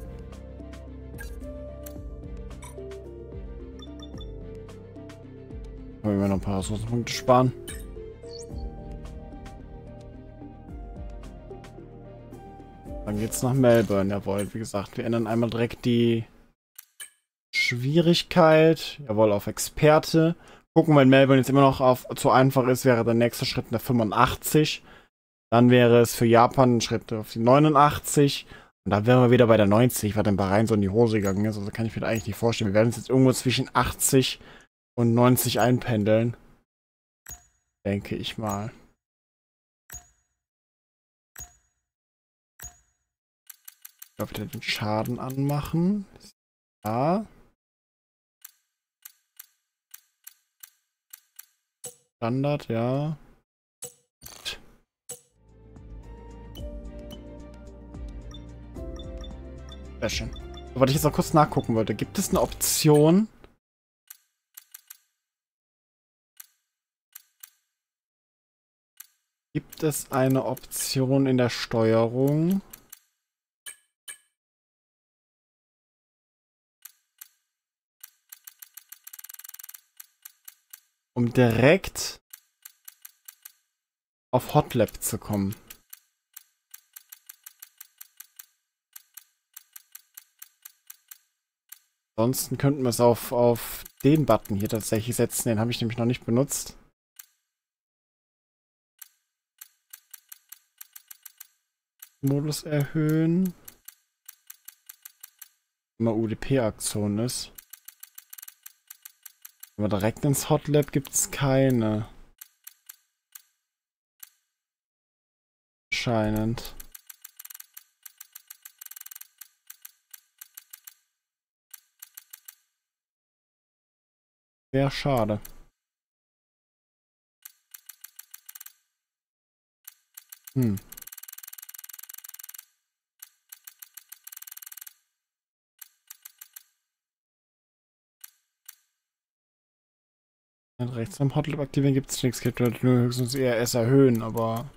Können wir noch ein paar Ressourcenpunkte sparen. Dann geht's nach Melbourne. Jawohl, wie gesagt, wir ändern einmal direkt die Schwierigkeit. Jawohl, auf Experte. Gucken, wenn Melbourne jetzt immer noch auf zu einfach ist, wäre der nächste Schritt der fünfundachtzig. Dann wäre es für Japan ein Schritt auf die neunundachtzig. Und dann wären wir wieder bei der neunzig, weil dann Bahrain so in die Hose gegangen ist. Also kann ich mir das eigentlich nicht vorstellen. Wir werden uns jetzt irgendwo zwischen achtzig und neunzig einpendeln. Denke ich mal. Ich glaube, wir den Schaden anmachen. Ja. Standard, ja. Sehr schön. Aber ich jetzt noch kurz nachgucken wollte. Gibt es eine Option? Gibt es eine Option in der Steuerung? Um direkt auf Hotlap zu kommen. Ansonsten könnten wir es auf, auf den Button hier tatsächlich setzen. Den habe ich nämlich noch nicht benutzt. Modus erhöhen. Wenn mal U D P-Aktion ist. Aber direkt ins Hotlap gibt es keine. Anscheinend. Sehr schade. Hm. Rechts am Hotlap aktivieren gibt es nichts, gibt nur höchstens E R S erhöhen, aber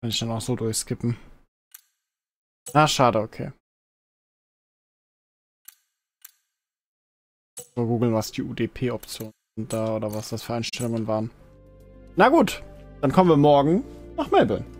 kann ich dann auch so durchskippen. Ah, schade, okay. So googeln, was die U D P-Optionen sind da oder was das für Einstellungen waren. Na gut, dann kommen wir morgen nach Melbourne.